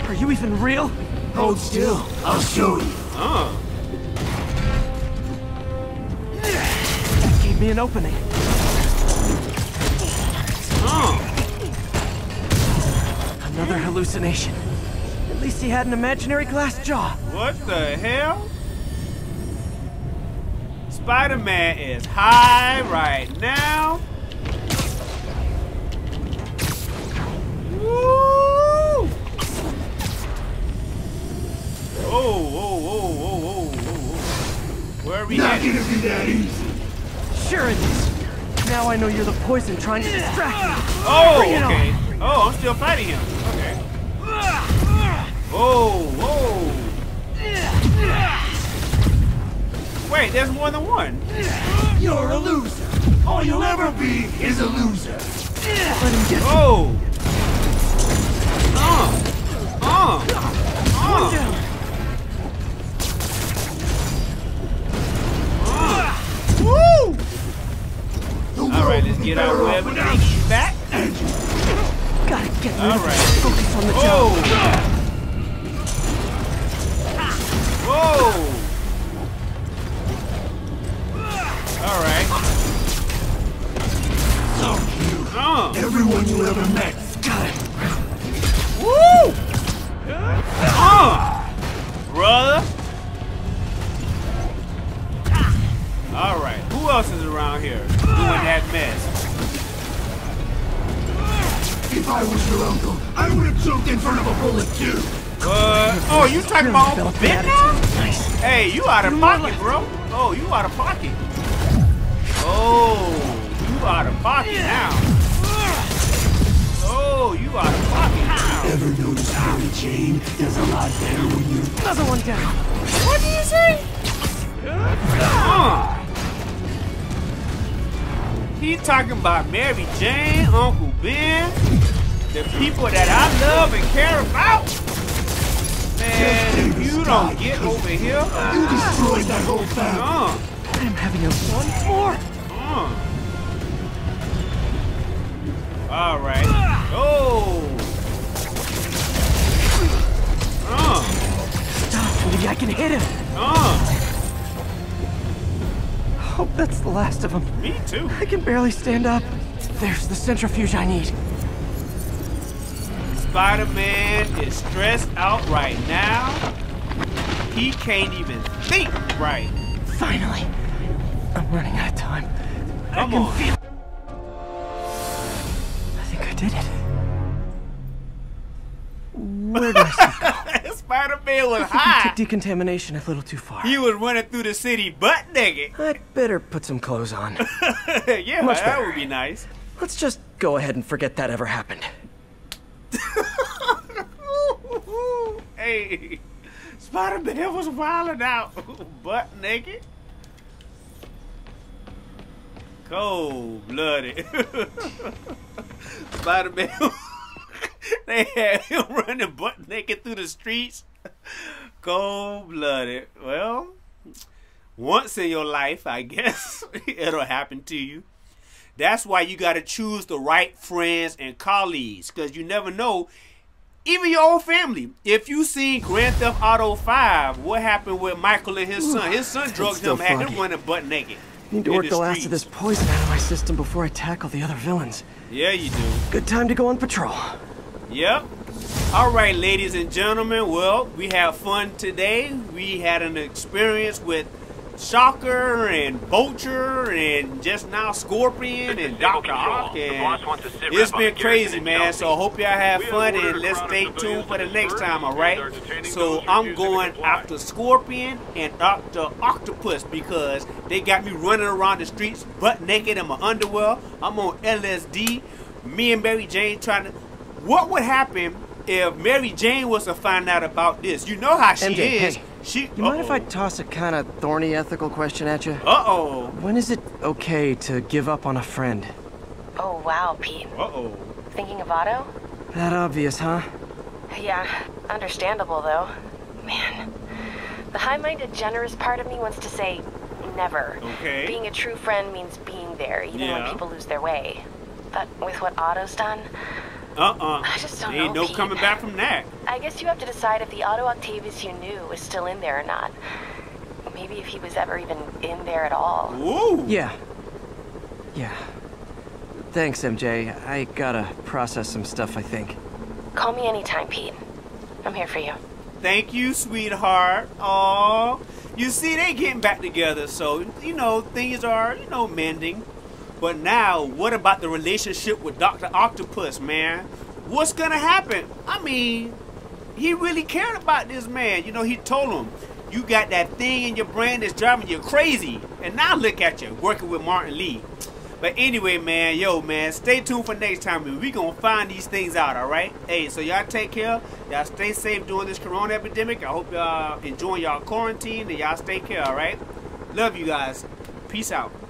are you even real? Hold still. I'll show you. Oh. That gave me an opening. Another hallucination. At least he had an imaginary glass jaw. What the hell? Spider-Man is high right now. Woo! Oh, oh, oh, oh, oh, oh. Where are we at? Not gonna be that easy. Sure it is. Now I know you're the poison trying to distract me. Oh, okay. Oh, I'm still fighting him. Okay. Whoa, whoa. Wait, there's more than one. You're a loser. All you'll ever be is a loser. Oh. Woo! Alright, let's get our web back. Gotta get rid of this. Focus on the job. Whoa! Alright. So cute. Everyone you ever met. Got it. Woo! Brother. Alright, who else is around here doing that mess? If I was your uncle, I would have choked in front of a bullet too. Oh, you talking about Uncle Ben now? Hey, you out of pocket, bro. Oh, you out of pocket. Oh, you out of pocket now. Oh, you out of pocket now. Ever noticed Mary Jane does a lot better when you... Another one down. What did you say? He talking about Mary Jane, Uncle Ben, the people that I love and care about. Man, if you don't get over here, you destroyed that whole family. I'm having a one more. All right. Stop! Maybe I can hit him. I hope that's the last of them. Me too. I can barely stand up. There's the centrifuge I need. Spider-Man is stressed out right now. He can't even think right. Finally. I'm running out of time. Come on. I think I did it. Where did I go? Spider-Man was high. Took decontamination a little too far. He was running through the city butt naked. I'd better put some clothes on. Yeah, much that better. Would be nice. Let's just go ahead and forget that ever happened. Hey, Spider-Man was wilding out butt naked. Cold-blooded. Spider-Man. They had him running butt naked through the streets. Cold-blooded. Well, once in your life, I guess, it'll happen to you. That's why you got to choose the right friends and colleagues, because you never know, even your own family. If you seen Grand Theft Auto 5, what happened with Michael and his son? His son drugged him, had him running butt naked. Need to work the last of this poison out of my system before I tackle the other villains. Yeah, you do. Good time to go on patrol. Yep. All right, ladies and gentlemen. Well, we have fun today. We had an experience with Shocker and Vulture and just now Scorpion and Dr. Octopus. It's been crazy, man. So I hope y'all have fun and let's stay tuned for the next time, all right? So I'm going after Scorpion and Dr. Octopus because they got me running around the streets butt naked in my underwear. I'm on LSD. Me and Mary Jane trying to... What would happen if Mary Jane was to find out about this? You know how she is. Hey, she, you mind if I toss a kind of thorny ethical question at you? When is it okay to give up on a friend? Oh, wow, Pete. Thinking of Otto? That obvious, huh? Yeah, understandable, though. Man, the high-minded, generous part of me wants to say never. Okay. Being a true friend means being there, even when people lose their way. But with what Otto's done... I just don't know, ain't no coming back from that. I guess you have to decide if the Otto Octavius you knew was still in there or not. Maybe if he was ever even in there at all. Ooh. Yeah. Yeah. Thanks, MJ. I gotta process some stuff, I think. Call me anytime, Pete. I'm here for you. Thank you, sweetheart. Aww. You see, they getting back together, so, you know, things are, you know, mending. But now, what about the relationship with Dr. Octopus, man? What's gonna happen? I mean, he really cared about this man. You know, he told him, you got that thing in your brain that's driving you crazy. And now look at you, working with Martin Lee. But anyway, man, yo, man, stay tuned for next time. Man. We gonna find these things out, all right? Hey, so y'all take care. Y'all stay safe during this corona epidemic. I hope y'all enjoying y'all quarantine and y'all stay care, all right? Love you guys. Peace out.